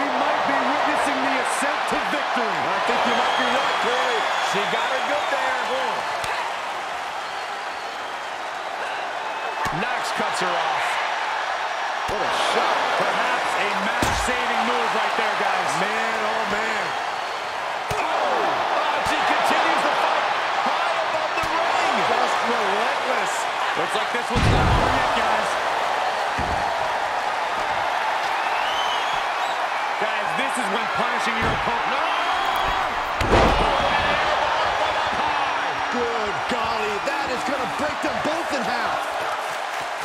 We might be witnessing the ascent to victory. I think you might be right, Corey. She got her good there. Oh. Nox cuts her off. What a shot. Perhaps a match-saving move right there, guys. Man, oh, man. Relentless. Looks like this one's not over yet, guys. Guys, this is when punishing your opponent. No! Good golly, that is going to break them both in half.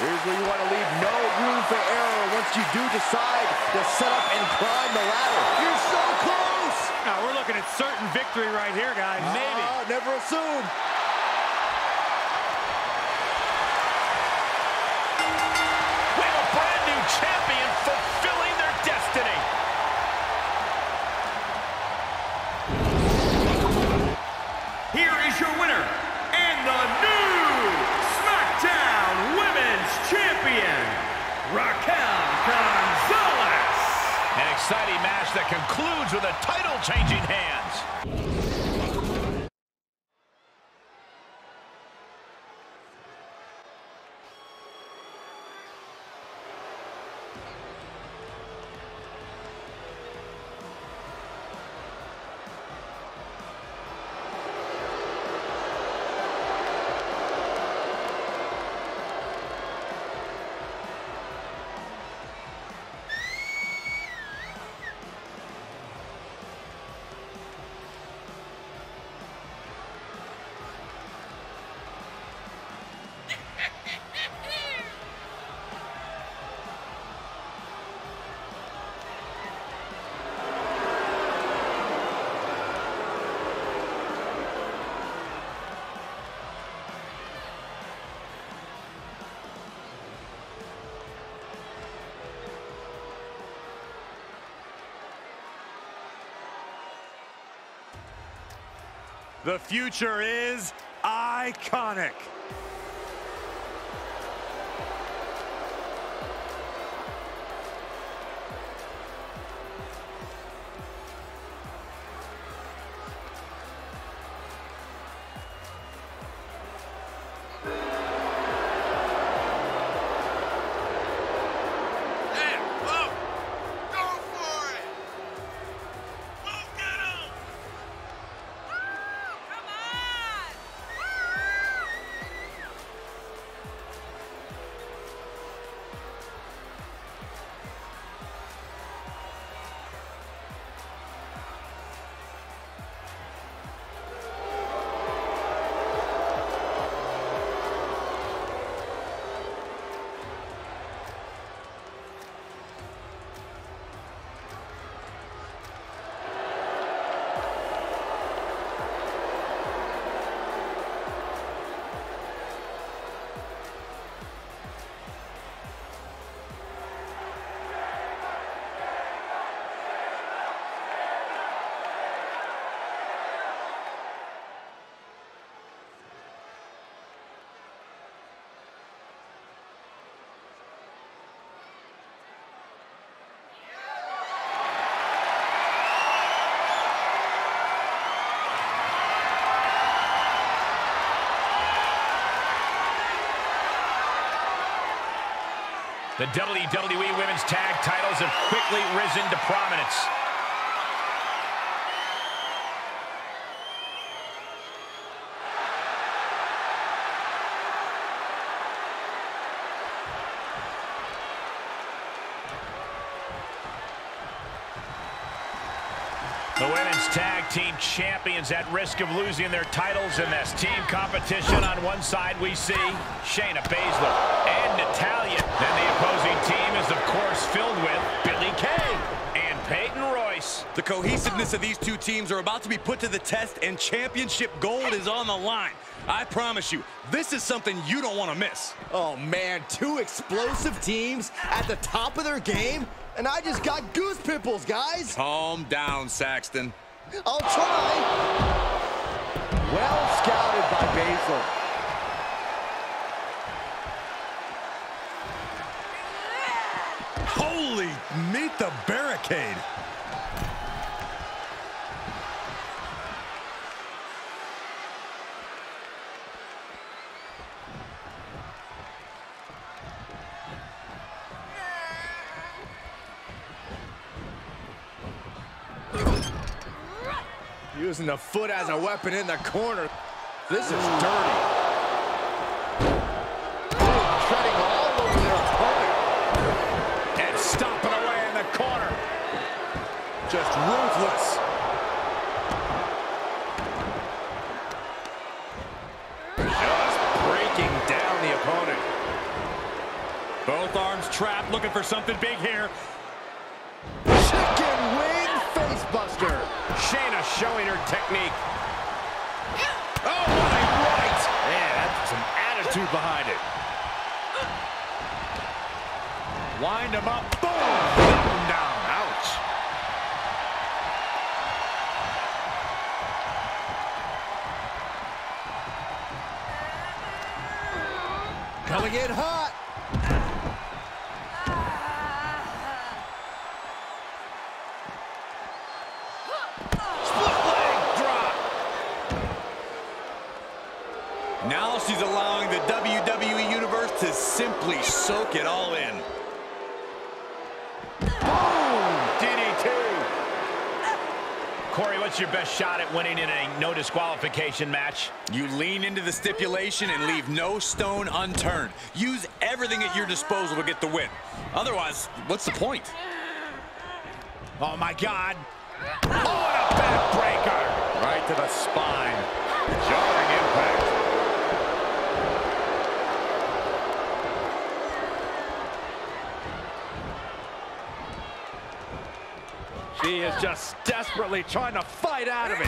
Here's where you want to leave no room for error once you do decide to set up and climb the ladder. You're so close. Now we're looking at certain victory right here, guys. Uh, Maybe. Never assume. Champion fulfilling their destiny. Here is your winner and the new SmackDown Women's Champion, Raquel Gonzalez. An exciting match that concludes with a title changing hands. The future is iconic. The W W E Women's Tag Titles have quickly risen to prominence. The Women's Tag Team Champions at risk of losing their titles in this team competition. On one side, we see Shayna Baszler and Natalya. Then the opposing team is, of course, filled with Billie Kay and Peyton Royce. The cohesiveness of these two teams are about to be put to the test, and championship gold is on the line. I promise you, this is something you don't want to miss. Oh, man, two explosive teams at the top of their game? And I just got goose pimples, guys. Calm down, Saxton. I'll try. Well scouted by Baszler. Holy, meet the barricade. Using the foot as a weapon in the corner. This is dirty. Treading all over their opponent. And stomping away in the corner. Just ruthless. Just breaking down the opponent. Both arms trapped, looking for something big here. Chicken wing. Buster. Shayna showing her technique. Oh, what a right! Man, that's some attitude behind it. Wind him up. Boom! Knock him down. Ouch. Coming in hot. Now she's allowing the W W E Universe to simply soak it all in. Boom! D D T! Corey, what's your best shot at winning in a no disqualification match? You lean into the stipulation and leave no stone unturned. Use everything at your disposal to get the win. Otherwise, what's the point? Oh, my God. Oh, and a backbreaker! Right to the spine. Jarring impact. He is just desperately trying to fight out of it.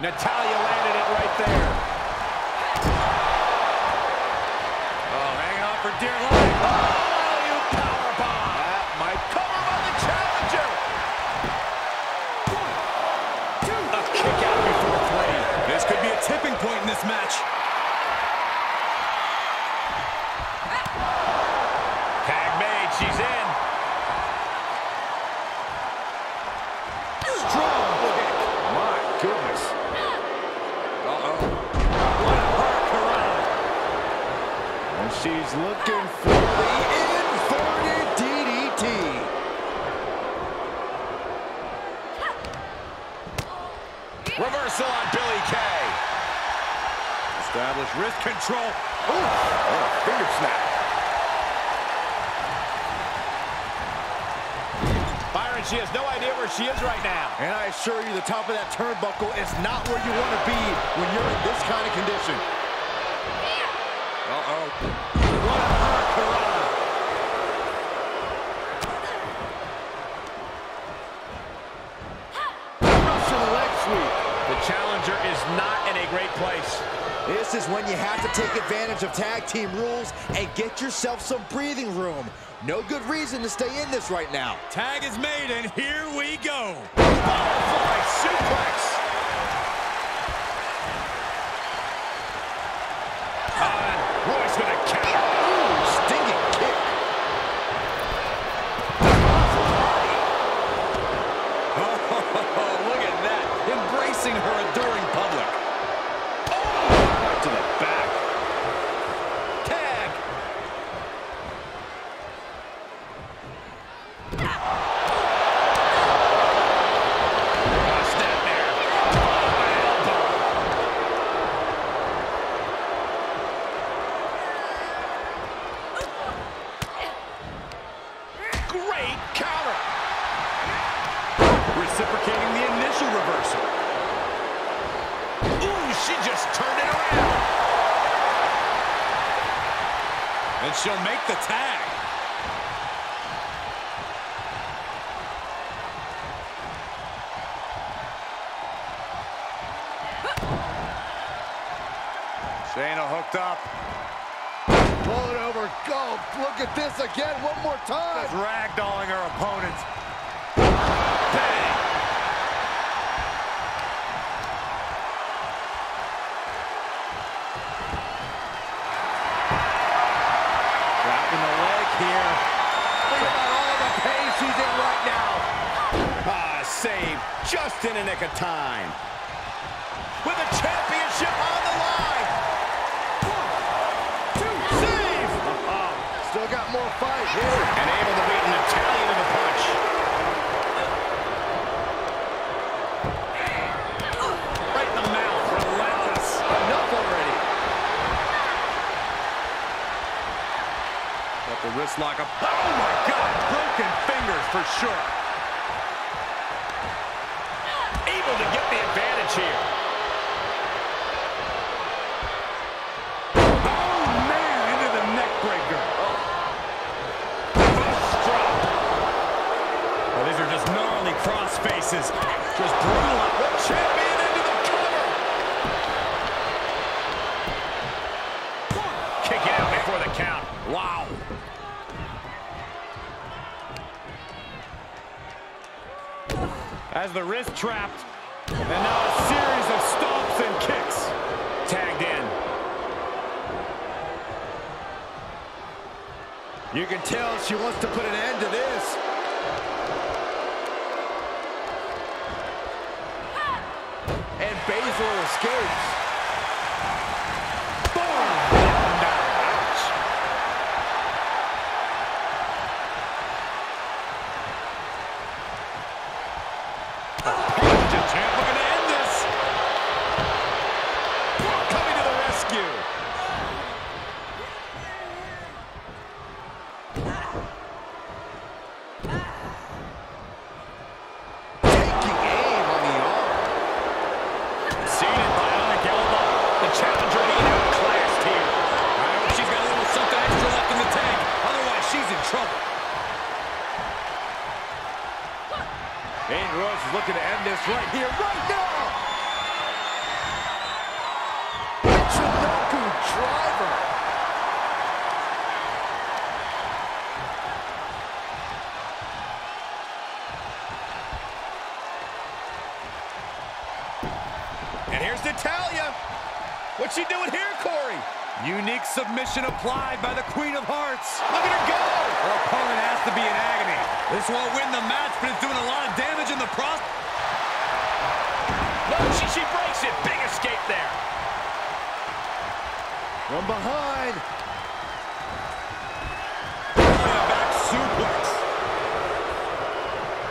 Natalya landed it right there. Oh, hanging on for dear life. Oh, you powerbomb. That might cover by the challenger. One, two, a kick out before play. This could be a tipping point in this match. Tag made. She's in. Strong kick. My goodness. Uh-oh. She's looking for the inverted D D T. Reversal on Billy Kay. Established wrist control. Ooh, oh, finger snap. Byron, she has no idea where she is right now. And I assure you, the top of that turnbuckle is not where you want to be when you're in this kind of condition. Uh-oh. What a hard corral. Rush to the leg sweep. The challenger is not in a great place. This is when you have to take advantage of tag team rules and get yourself some breathing room. No good reason to stay in this right now. Tag is made, and here we go. Butterfly suplex. Royce with a kick. Ooh, stinging kick. Oh, look at that. Embracing her adoring public. Oh, right to the back. Tag. Crossed that there. And she'll make the tag. Shayna hooked up. Pull it over. Go. Look at this again. One more time. Just ragdolling her opponent. Bang. Just in a nick of time. With a championship on the line. One, two, save. Uh-oh. Still got more fight here. And able to beat Natalya to the punch. Right in the mouth. Relentless. Enough already. Got the wrist lock up. Oh, my God. Broken fingers for sure. Able to get the advantage here. Oh, man, into the neck breaker. Oh. Fist drop. Well, these are just gnarly cross faces. Just brutal. The champion into the cover. Kick out before the count. Wow. As the wrist trapped, and now a series of stomps and kicks. Tagged in. You can tell she wants to put an end to this. And Baszler escapes. Boom! Ouch. Peyton Royce is looking to end this right here, right now! Michinoku driver! And here's Natalya. What's she doing here, Corey? Unique submission applied by the Queen of Hearts. Look at her go. Her opponent has to be in agony. This won't win the match, but it's doing a lot of damage in the process. No, she, she breaks it. Big escape there. From behind. Back suplex.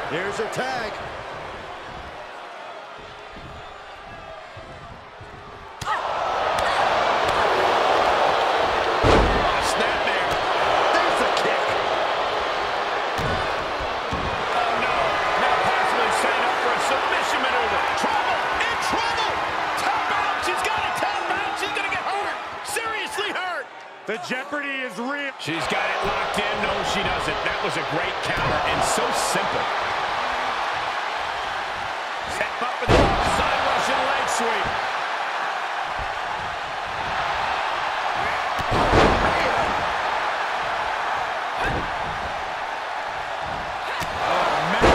Here's her tag. The jeopardy is real. She's got it locked in. No, she doesn't. That was a great counter and so simple. Step up with the side Russian leg sweep. Oh, man.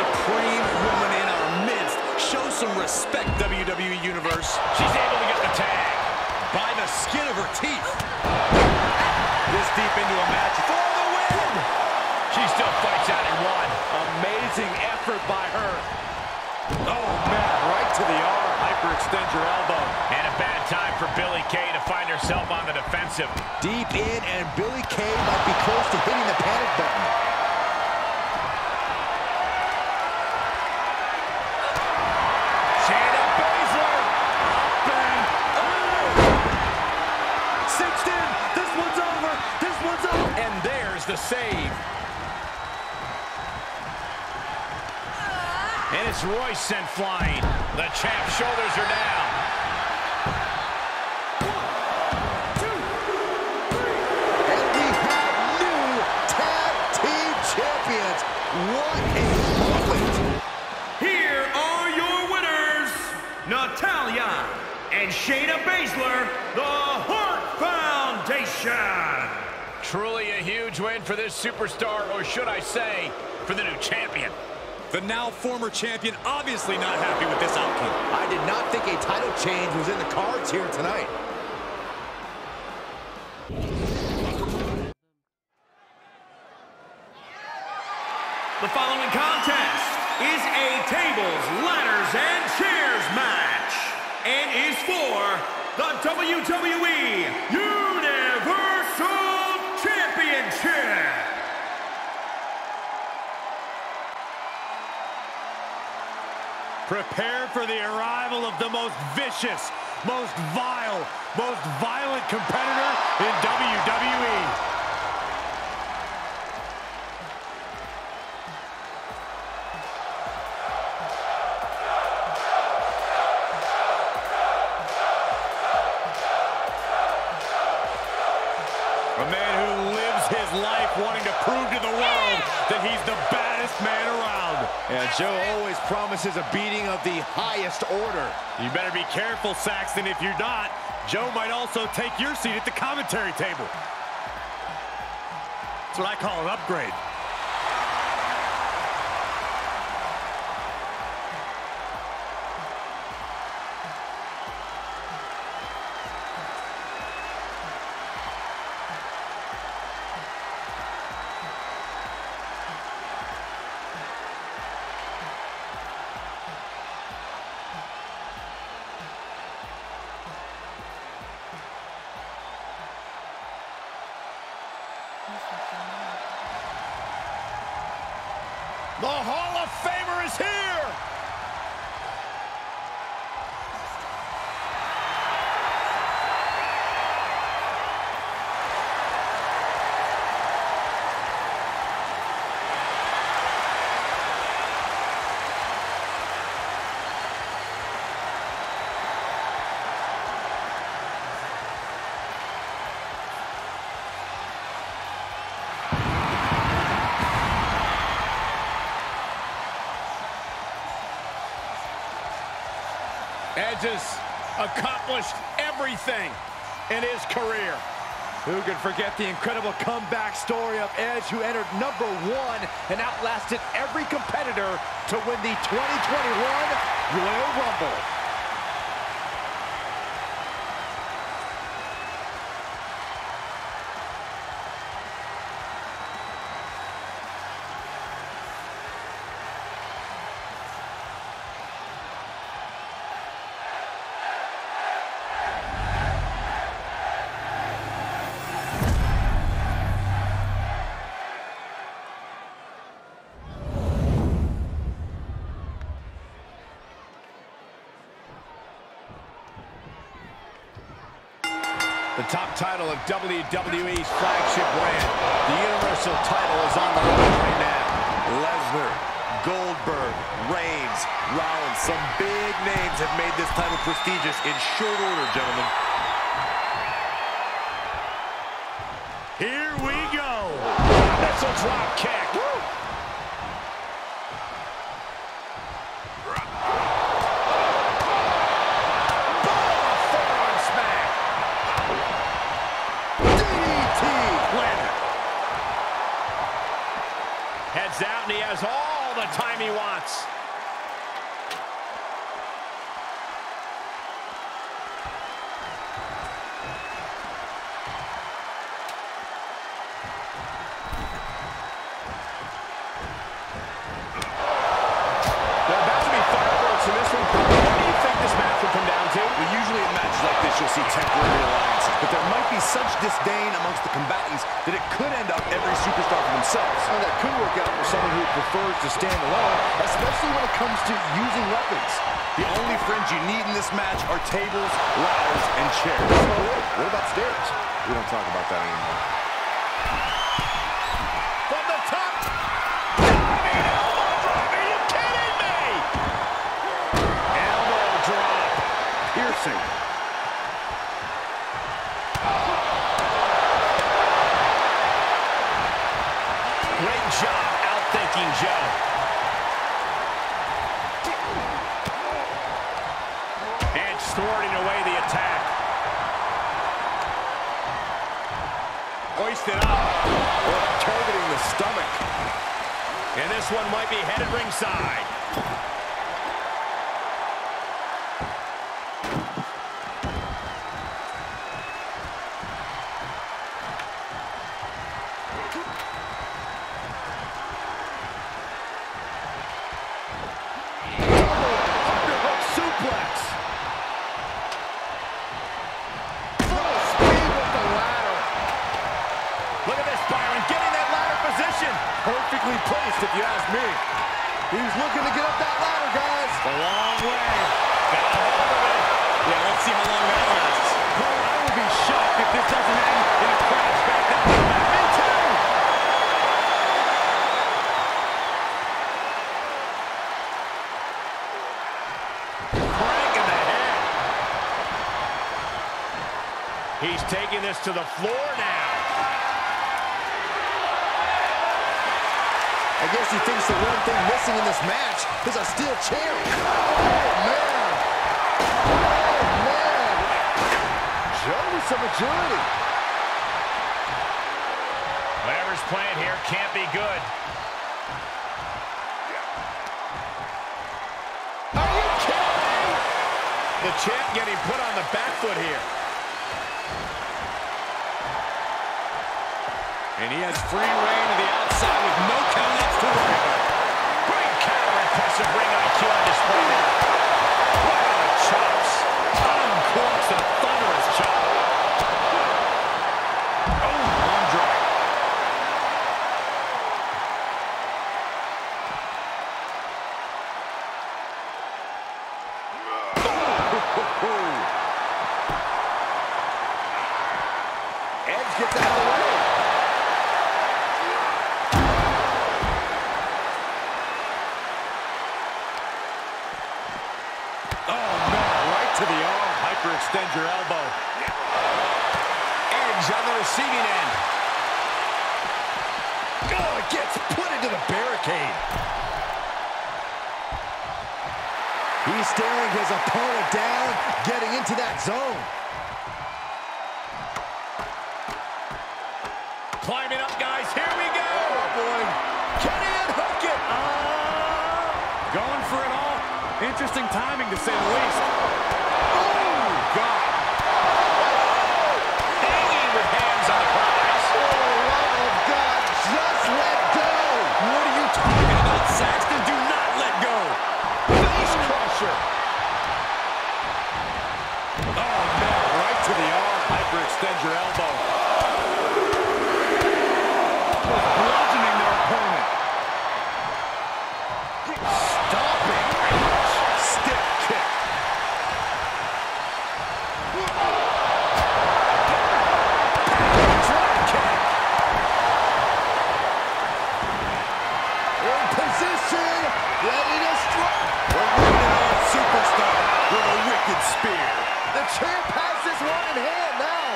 Supreme woman in our midst. Show some respect, W W E Universe. She's able to get the tag. By the skin of her teeth. This deep into a match for the win. She still fights out in one. Amazing effort by her. Oh, man, right to the arm. Hyperextend your elbow. And a bad time for Billie Kay to find herself on the defensive. Deep in, and Billie Kay might be close to hitting the panic button. The save. And it's Royce sent flying. The champ's shoulders are down. One, two, three. And we have new tag team champions. What a moment. Here are your winners, Natalya and Shayna Baszler, the Hart Foundation. Truly a huge win for this superstar, or should I say, for the new champion. The now former champion obviously not happy with this outcome. I did not think a title change was in the cards here tonight. The following contest is a tables, ladders, and chairs match, and is for the W W E Universal Championship. Prepare for the arrival of the most vicious, most vile, most violent competitor in W W E. Joe always promises a beating of the highest order. You better be careful, Saxton. If you're not, Joe might also take your seat at the commentary table. That's what I call an upgrade. The Hall of Famer is here! Edge's accomplished everything in his career. Who could forget the incredible comeback story of Edge, who entered number one and outlasted every competitor to win the twenty twenty-one Royal Rumble. The top title of W W E's flagship brand, the Universal title, is on the line right now. Lesnar, Goldberg, Reigns, Rollins, some big names have made this title prestigious in short order, gentlemen. Here we go. That's a drop kick. Woo. Out and he has all the time he wants. They're about to be fireworks in this one. What do you think this match will come down to? Well, usually in matches like this you'll see temporary alliances, but there might be such disdain amongst the combatants that it could end up every superstar for themselves. And that could work out for someone who prefers to stand alone, especially when it comes to using weapons. The only friends you need in this match are tables, ladders, and chairs. Oh, wait, what about stairs? We don't talk about that anymore. From the top! Elbow drop! Are you kidding me? Elbow drop. Piercing. Thwarting away the attack. Hoisted up. Or targeting the stomach. And this one might be headed ringside. Placed, if you ask me. He's looking to get up that ladder, guys. A long way. Got a hold of it. Yeah, let's see how long that lasts. Well, I would be shocked if this doesn't end in a crash back down. Me too. Crank in the head. He's taking this to the floor now. I guess he thinks the one thing missing in this match is a steel chair. Oh, man. Oh, man. Joe with some agility. Whatever's playing here can't be good. Are you kidding me? The champ getting put on the back foot here. And he has free reign to the outside with no countouts to worry about. Great counter, impressive ring I Q on display there. What are the chops? Tom Quartz, a thunderous chop. Oh, one drag. Edge gets out of the way. Extend your elbow. Edge on the receiving end. Oh, it gets put into the barricade. He's staring his opponent down, getting into into that zone. Climbing up, guys. Here we go. Oh, boy. Can he unhook it? Oh. Going for it all. Interesting timing, to say the least. Oh, God. Oh. Hanging with hands on the prize. Oh, love of God. Just let go. What are you talking about, Saxton? Do not let go. Face crusher. Oh, no. Right to the arm. Hyperextend your elbow. Bludgeoning their opponent. Stomping. Stiff kick. Drop kick. In position. Ready to strike. We're running on superstar with a wicked spear. The champ has this one in hand now.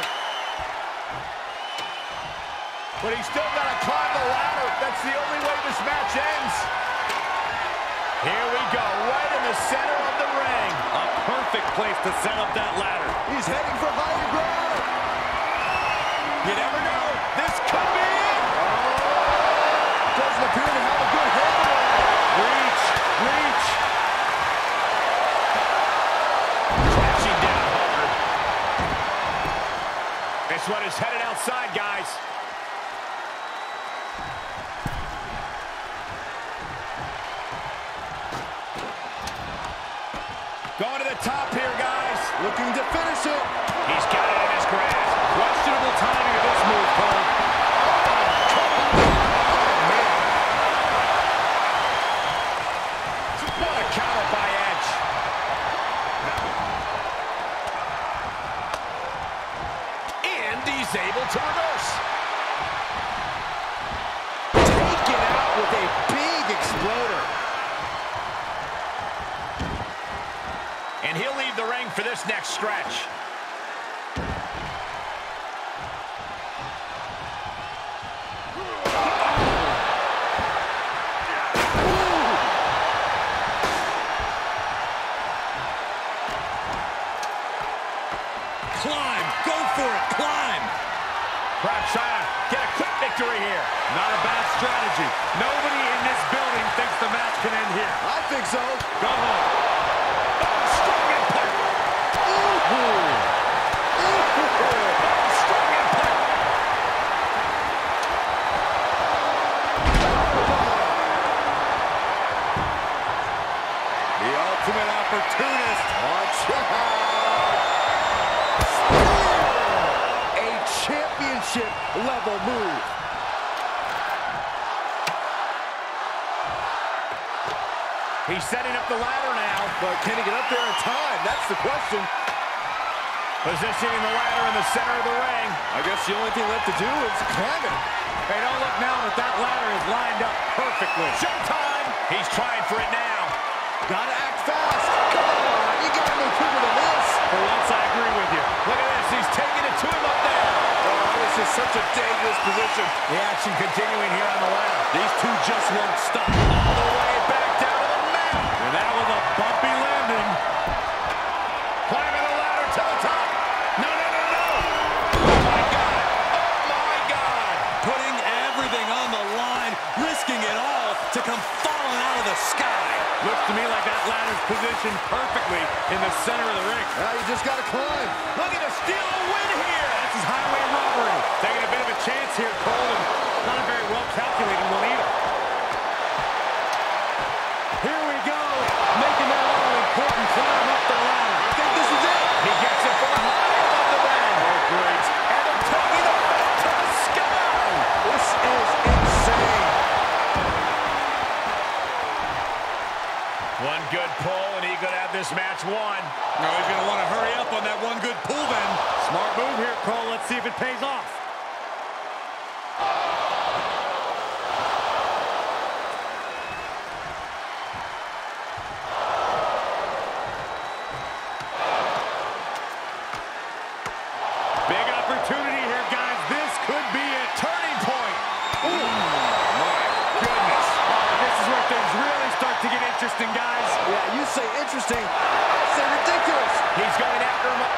But he's still got to climb the ladder. That's the only way this match ends. Here we go, right in the center of the ring. A perfect place to set up that ladder. He's heading for higher ground. You never know. This could be it. Oh, doesn't appear to have a good handle on it. Reach, reach. Crashing down hard. This one is headed outside, guys. Going to the top here, guys. Looking to finish it. He's got it in his grasp. Questionable timing of this move, Cole. Oh, man. What a counter by Edge. And he's able to reverse. Taken out with a big exploder. And he'll leave the ring for this next stretch. Climb, go for it, climb. Perhaps trying to get a quick victory here. Not a bad strategy. Nobody in this building thinks the match can end here. I think so. Go home. Ooh. Ooh. Oh, strong impact. The ultimate opportunist. Watch out. A championship level move. He's setting up the ladder now, but can he get up there in time? That's the question. Positioning the ladder in the center of the ring. I guess the only thing left to do is climb it. Hey, don't look now, but that ladder is lined up perfectly. Showtime! He's trying for it now. Gotta act fast. Come on, you gotta move quicker than this. For once, I agree with you. Look at this, he's taking it to him up there. Oh, this is such a dangerous position. The action continuing here on the ladder. These two just won't stop. All the way back down to the mat. And that was a bumpy landing. Climbing the ladder to the top. No, no, no, no. Oh, my God. Oh, my God. Putting everything on the line, risking it all to come falling out of the sky. Looks to me like that ladder's positioned perfectly in the center of the ring. Now you just got to climb. Looking to steal a win here. This is highway robbery. Taking a bit of a chance here, Cole. Not very well calculated one either. Here we go. Making that all-important climb up the ladder. He gets it from high above the ring. Oh, great. And they're taking it back to the sky. This is insane. One good pull, and he could have this match won. Now he's going to want to hurry up on that one good pull then. Smart move here, Cole. Let's see if it pays off. Interesting, guys. Yeah, you say interesting. I say ridiculous. He's going after him.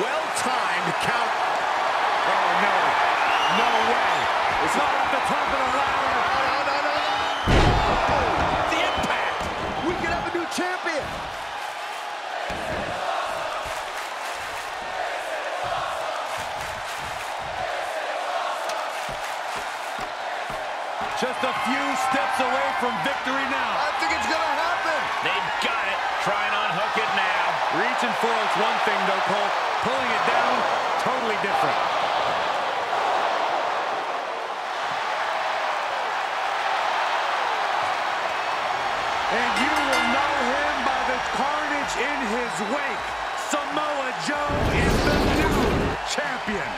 well-timed count. Oh, no. No way. It's not off the top of the ladder. No, no, no, no. Oh, the impact. We could have a new champion. Just a few steps away from victory now. I think it's going to happen. They've got it. Trying to unhook it now. Reaching for it's one thing, though, Cole. Pulling it down, totally different. And you will know him by the carnage in his wake. Samoa Joe is the new champion.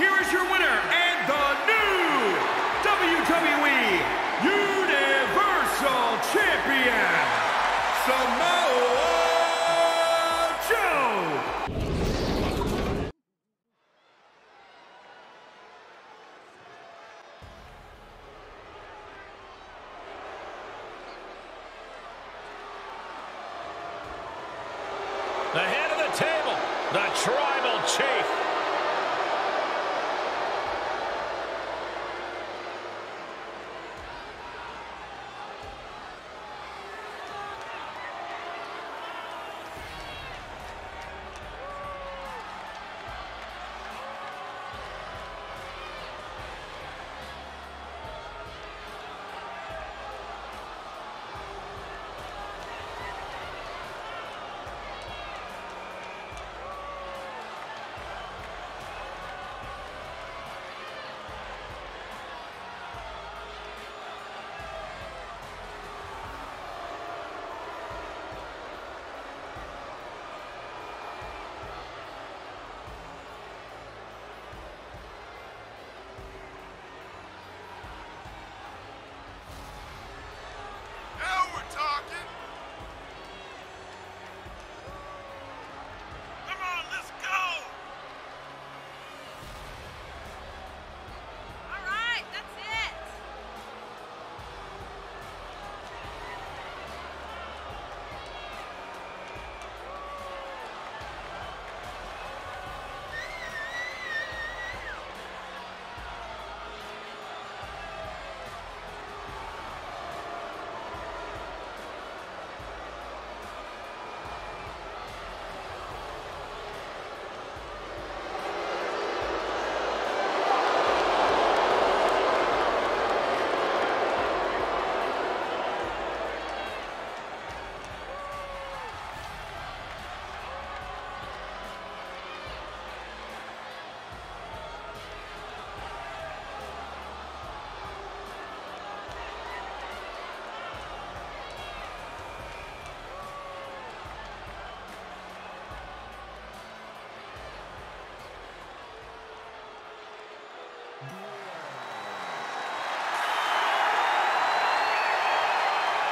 Here is your winner and the new W W E Universal Champion, Samoa Joe! The head of the table, the Tribal Chief.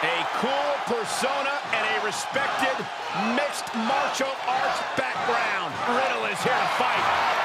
A cool persona and a respected mixed martial arts background. Riddle is here to fight.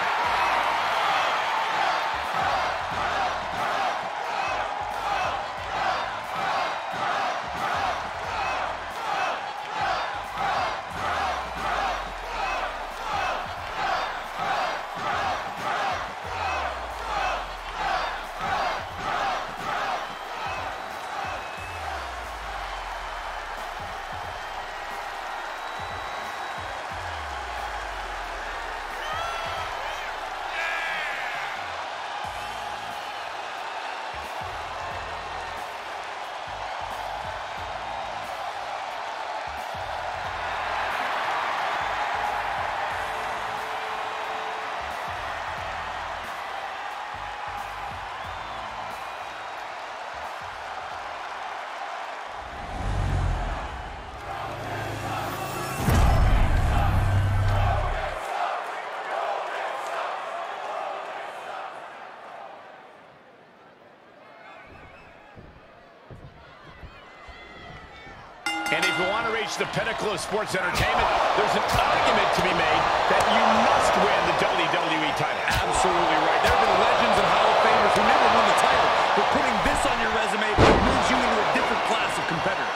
And if you want to reach the pinnacle of sports entertainment, there's an argument to be made that you must win the W W E title. Absolutely right. There have been legends and Hall of Famers who never won the title, but putting this on your resume moves you into a different class of competitor.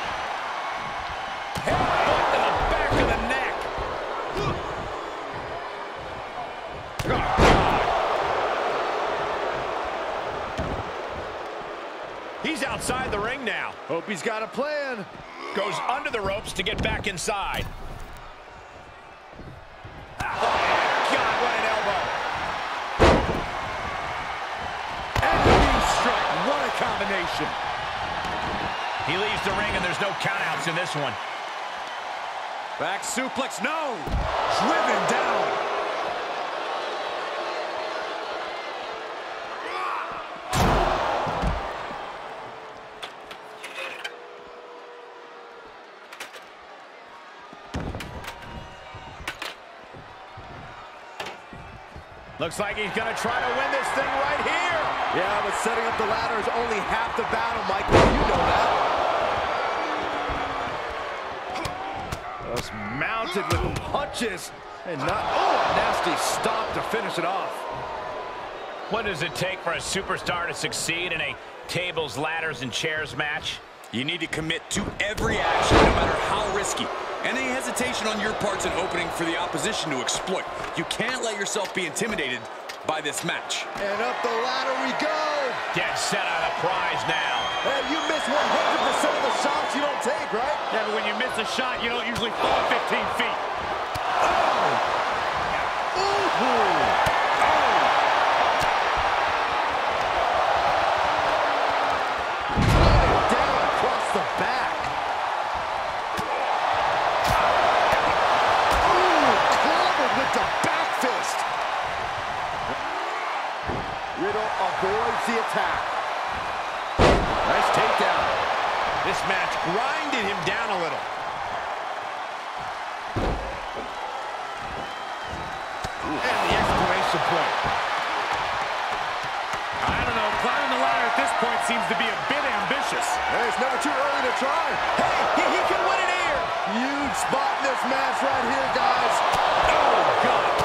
Headbutt to the back of the neck. outside the ring now. Hope he's got a plan. Goes under the ropes to get back inside. Oh, God, what an elbow. And a knee strike. What a combination. He leaves the ring, and there's no countouts in this one. Back suplex, no. Driven down. Looks like he's going to try to win this thing right here. Yeah, but setting up the ladder is only half the battle, Michael. You know that. Just mounted with punches and not... Oh, a nasty stop to finish it off. What does it take for a superstar to succeed in a tables, ladders, and chairs match? You need to commit to every action, no matter how risky. Any hesitation on your part's an opening for the opposition to exploit. You can't let yourself be intimidated by this match. And up the ladder we go. Dead set on a prize now. And you miss one hundred percent of the shots you don't take, right? Yeah, but when you miss a shot, you don't usually fall fifteen feet. Oh! Ooh. Avoids the attack. Nice takedown. This match grinded him down a little. Ooh. And the exclamation point. I don't know. Climbing the ladder at this point seems to be a bit ambitious. Hey, it's never too early to try. Hey, he, he can win it here. Huge spot in this match right here, guys. Oh, God.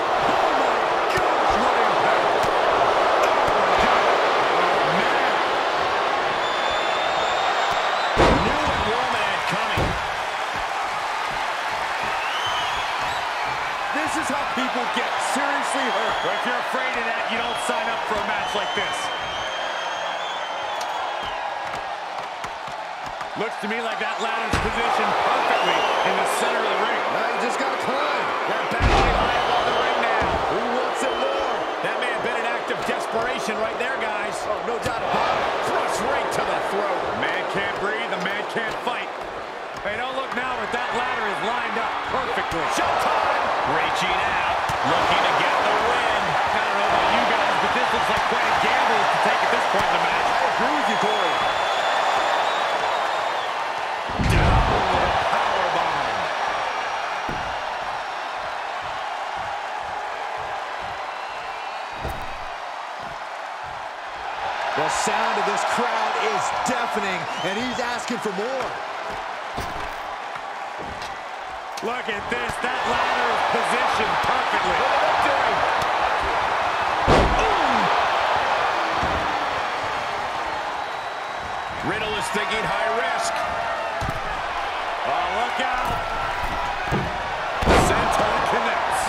People get seriously hurt. Well, if you're afraid of that, you don't sign up for a match like this. Looks to me like that ladder's positioned perfectly in the center of the ring. Now you just gotta climb. That badly high above the ring now. Who wants it more? That may have been an act of desperation right there, guys. Oh, no doubt about it. Crush right to the throat. The man can't breathe, the man can't fight. Hey, don't look now, but that ladder is lined up perfectly. Showtime! Reaching out, looking to get the win. I don't know about you guys, but this looks like quite a gamble to take at this point in the match. I agree with you, Corey. Down with a powerbomb. The sound of this crowd is deafening, and he's asking for more. Look at this. That ladder is positioned perfectly. What are they doing? Ooh. Riddle is thinking high risk. Oh, look out. Center connects.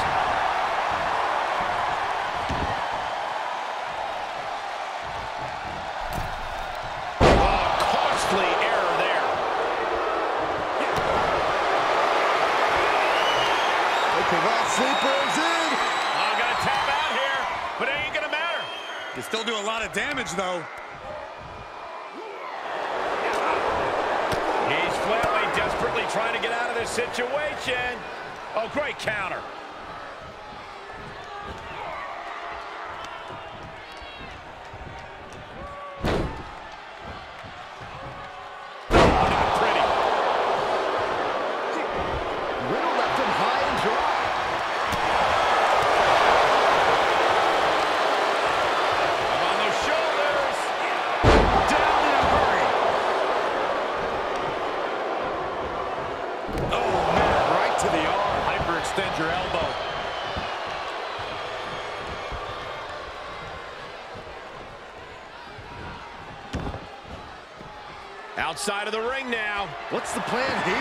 Oh, costly error there. That sleeper's in. I'm going to tap out here, but it ain't going to matter. You still do a lot of damage, though. He's flatly, desperately trying to get out of this situation. Oh, great counter. Outside of the ring now. What's the plan here?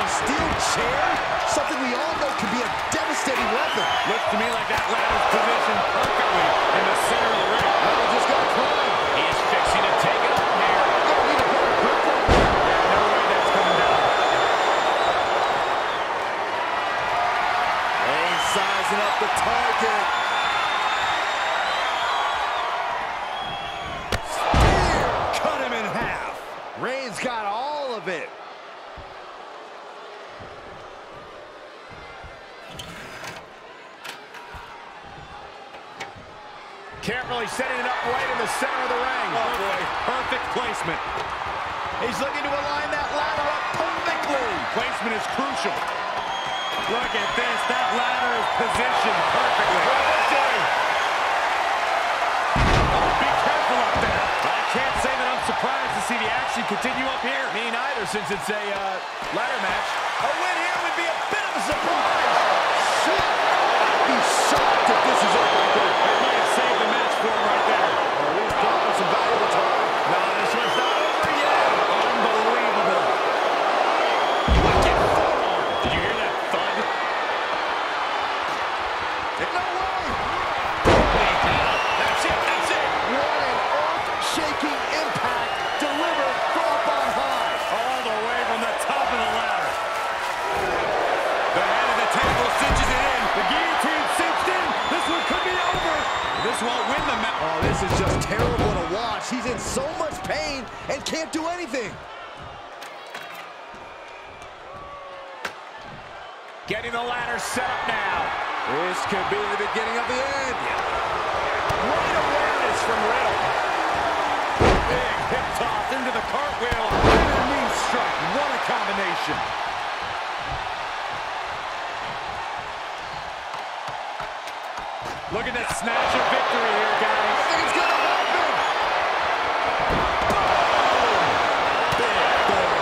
A a steel chair, something we all know can be a devastating weapon. Looks to me like that ladder's positioned perfectly in the center of the ring. Riddle just got climbed. He is fixing to take it up here. Don't need a better grip on him. There's no way that's coming down. Reigns sizing up the target. Spear! Cut him in half. Reigns got all of it. Carefully setting it up right in the center of the ring. Oh, boy. Perfect placement. He's looking to align that ladder up perfectly. Placement is crucial. Look at this. That ladder is positioned perfectly. Oh, be careful up there. I can't say that I'm surprised to see the action continue up here. Me neither, since it's a uh, ladder match. A win here would be a bit of a surprise. Shit. I'd be shocked if this is over. Getting the ladder set up now. This could be the beginning of the end. Great awareness from Riddle. Big hip toss into the cartwheel. And a knee strike. What a combination. Look at that snatch of victory here, guys. Nothing's gonna happen. Oh, big goal.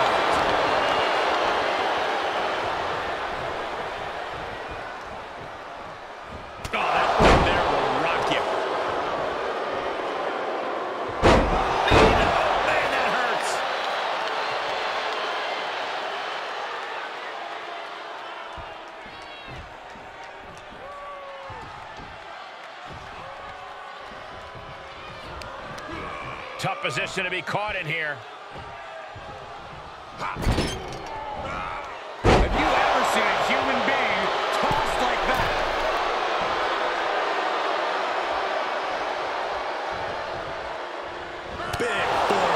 Tough position to be caught in here. Ha. Have you ever seen a human being tossed like that? Big boy.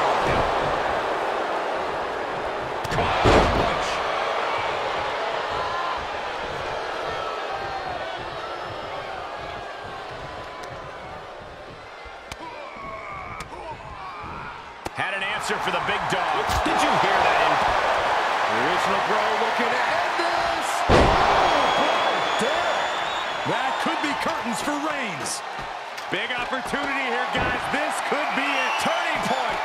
Had an answer for the big dog. Did you hear that impact? The original bro looking to end this. Oh, boy, dead. That could be curtains for Reigns. Big opportunity here, guys. This could be a turning point.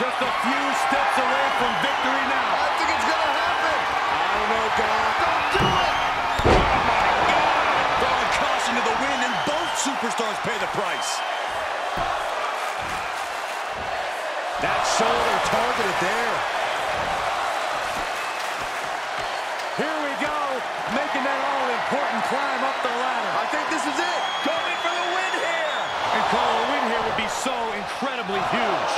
Just a few steps away from victory now. I think it's going to happen. I don't know, God. Don't do it. Oh, my God. Throwing caution to the wind, and both superstars pay the price. That shoulder targeted there. Here we go, making that all-important climb up the ladder. I think this is it. Going for the win here. And calling a win here would be so incredibly huge.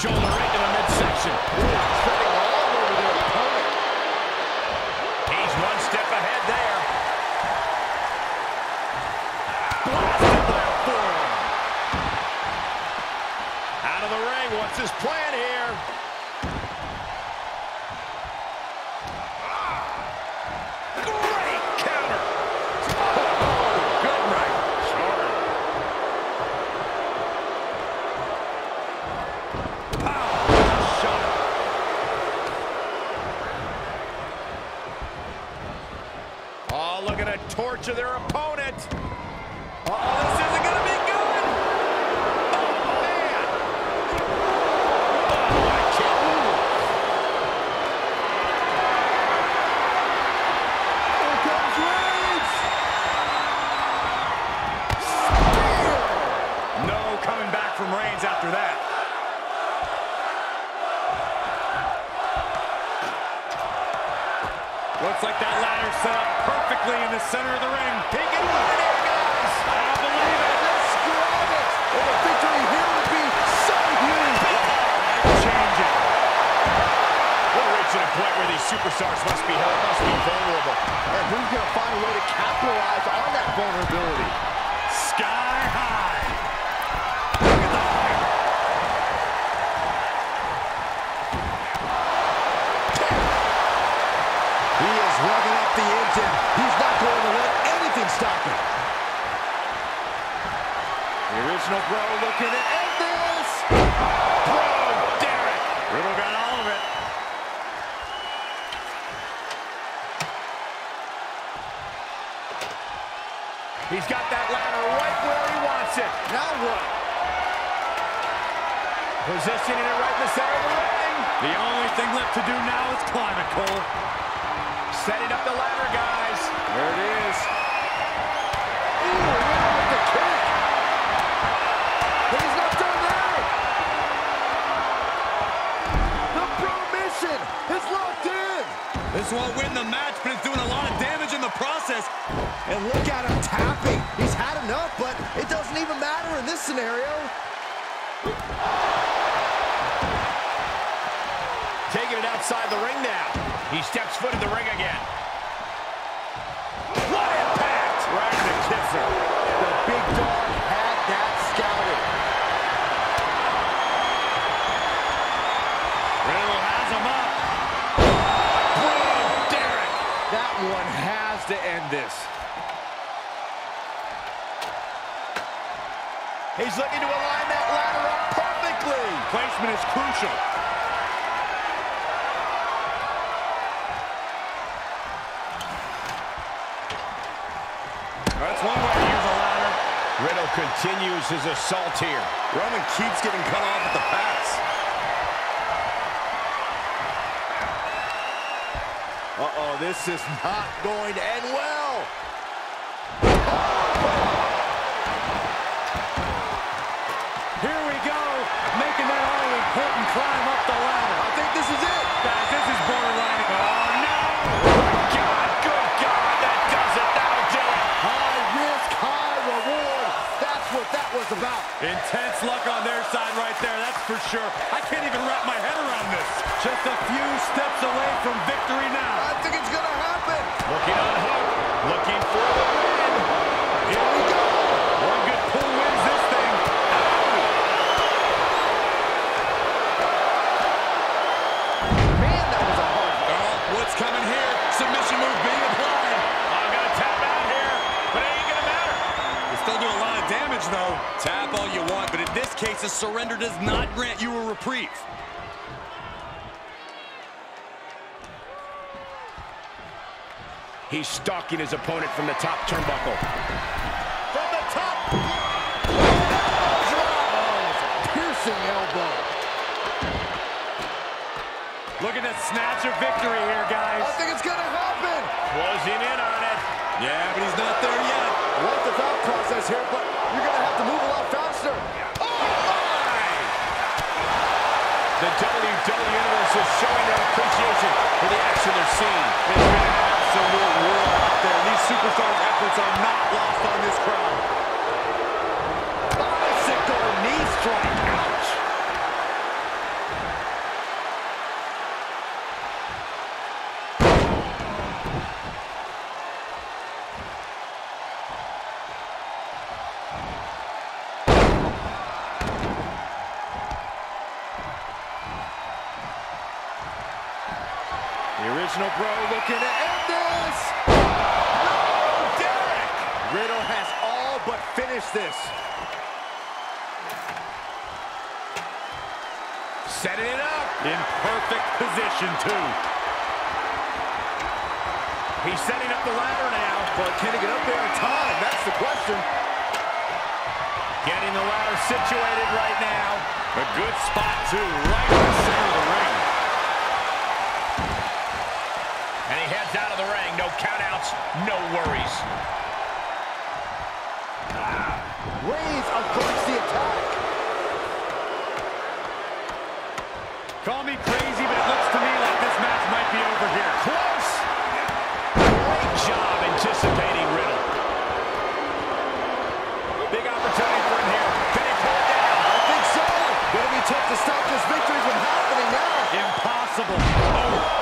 Shoulder right to the midsection. Treading all over their opponent. He's one step ahead there. Blasted by a forearm. Out of the ring. What's his plan here? Great counter. Oh, good right. Short. to their opponent. Uh-oh, this isn't going to be good. Oh, man. Oh, I can't move. Here comes Reigns. Spear. No coming back from Reigns after that. Looks like that ladder set up perfectly in the center of the ring. He can win it here, guys. I believe it. Let's grab it. And a victory here would be so huge. Change it. We're reaching a point where these superstars must be held, must be vulnerable. And who's going to find a way to capitalize on that vulnerability? Sky high. Look at the fire. Rugging up the engine. He's not going to let anything stop him. The original Bro looking to end this. Bro, Derek. Riddle got all of it. He's got that ladder right where he wants it. Now what? Positioning it right in the center of the ring. The only thing left to do now is climb it, Cole. Setting up the ladder, guys. There it is. Ooh, with the kick. He's not done there. The Promission is locked in. This won't win the match, but it's doing a lot of damage in the process. And look at him tapping. He's had enough, but it doesn't even matter in this scenario. Taking it outside the ring now. He steps foot in the ring again. What impact! Right in the kisser. The big dog had that scouted. Riddle has him up. Boom! Derek! That one has to end this. He's looking to align that ladder up perfectly. Placement is crucial. That's one way to use a ladder. Riddle continues his assault here. Roman keeps getting cut off at the pass. Uh-oh, this is not going to end well. Here we go, making that all-important climb up the ladder. I think this is it. Guys, this is borderline. Oh, no. God, good God, that does it. That'll do it. High risk, high reward. That's what that was about. Intense luck on their side right there, that's for sure. I can't even wrap my head around this. Just a few steps away from victory now. I think it's going to happen. Looking on hook, looking for the win. Here we go. One good pull wins this thing. Coming here, submission move being applied. I'm gonna tap out here, but it ain't gonna matter. You're still doing a lot of damage though. Tap all you want, but in this case, a surrender does not grant you a reprieve. He's stalking his opponent from the top turnbuckle. From the top! Oh, piercing elbow. Looking to snatch a victory here, guys. I think it's going to happen. Closing in on it. Yeah, but he's not there yet. I love the thought process here, but you're going to have to move a lot faster. Yeah. Oh, my! The W W E Universe is showing their appreciation for the action they're seeing. It's been an absolute world out there. These superstars' efforts are not lost on this crowd. Bicycle knee strike. Ouch. Bro looking to end this. Oh, Derek! Riddle has all but finished this. Setting it up. In perfect position, too. He's setting up the ladder now. But can he get up there in time? That's the question. Getting the ladder situated right now. A good spot, too, right in the center of the ring. And he heads out of the ring. No countouts, no worries. Reigns averts the attack. Call me crazy, but it looks to me like this match might be over here. Close! Great job anticipating Riddle. Big opportunity for him here. Can he pull it down? I think so. Gonna be tough to stop this victory from happening now. Impossible. Oh.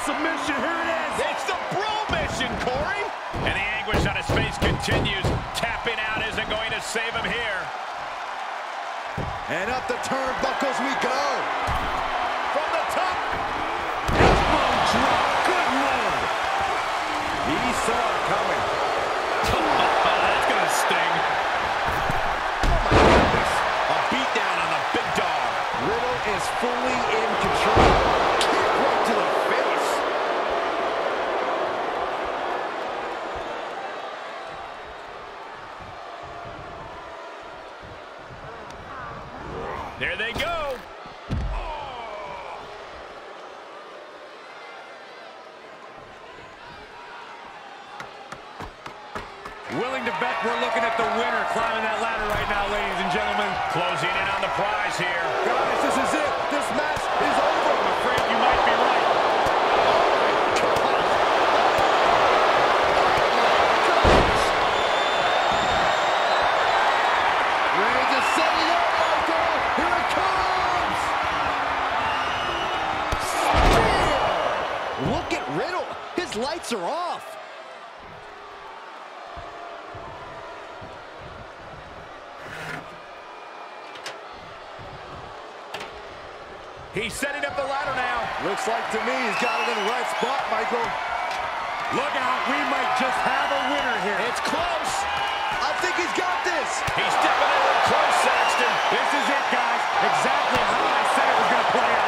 Submission, here it is. It's the Bro Mission, Corey. And the anguish on his face continues. Tapping out isn't going to save him here. And up the turnbuckles we go. From the top. Elbow drop. Good move. He saw it coming. Oh, that's going to sting. Oh, my goodness. A beatdown on the big dog. Riddle is fully in control. Kick right to the there they go. Oh. Willing to bet we're looking at the winner climbing that ladder right now, ladies and gentlemen. Closing in on the prize here. Guys, this is it. This match is over. I'm afraid you might be right. Lights are off. He's setting up the ladder now. Looks like to me he's got it in the right spot, Michael. Look out, we might just have a winner here. It's close. I think he's got this. He's stepping in close, Saxton. This is it, guys. Exactly how I said it was going to play out.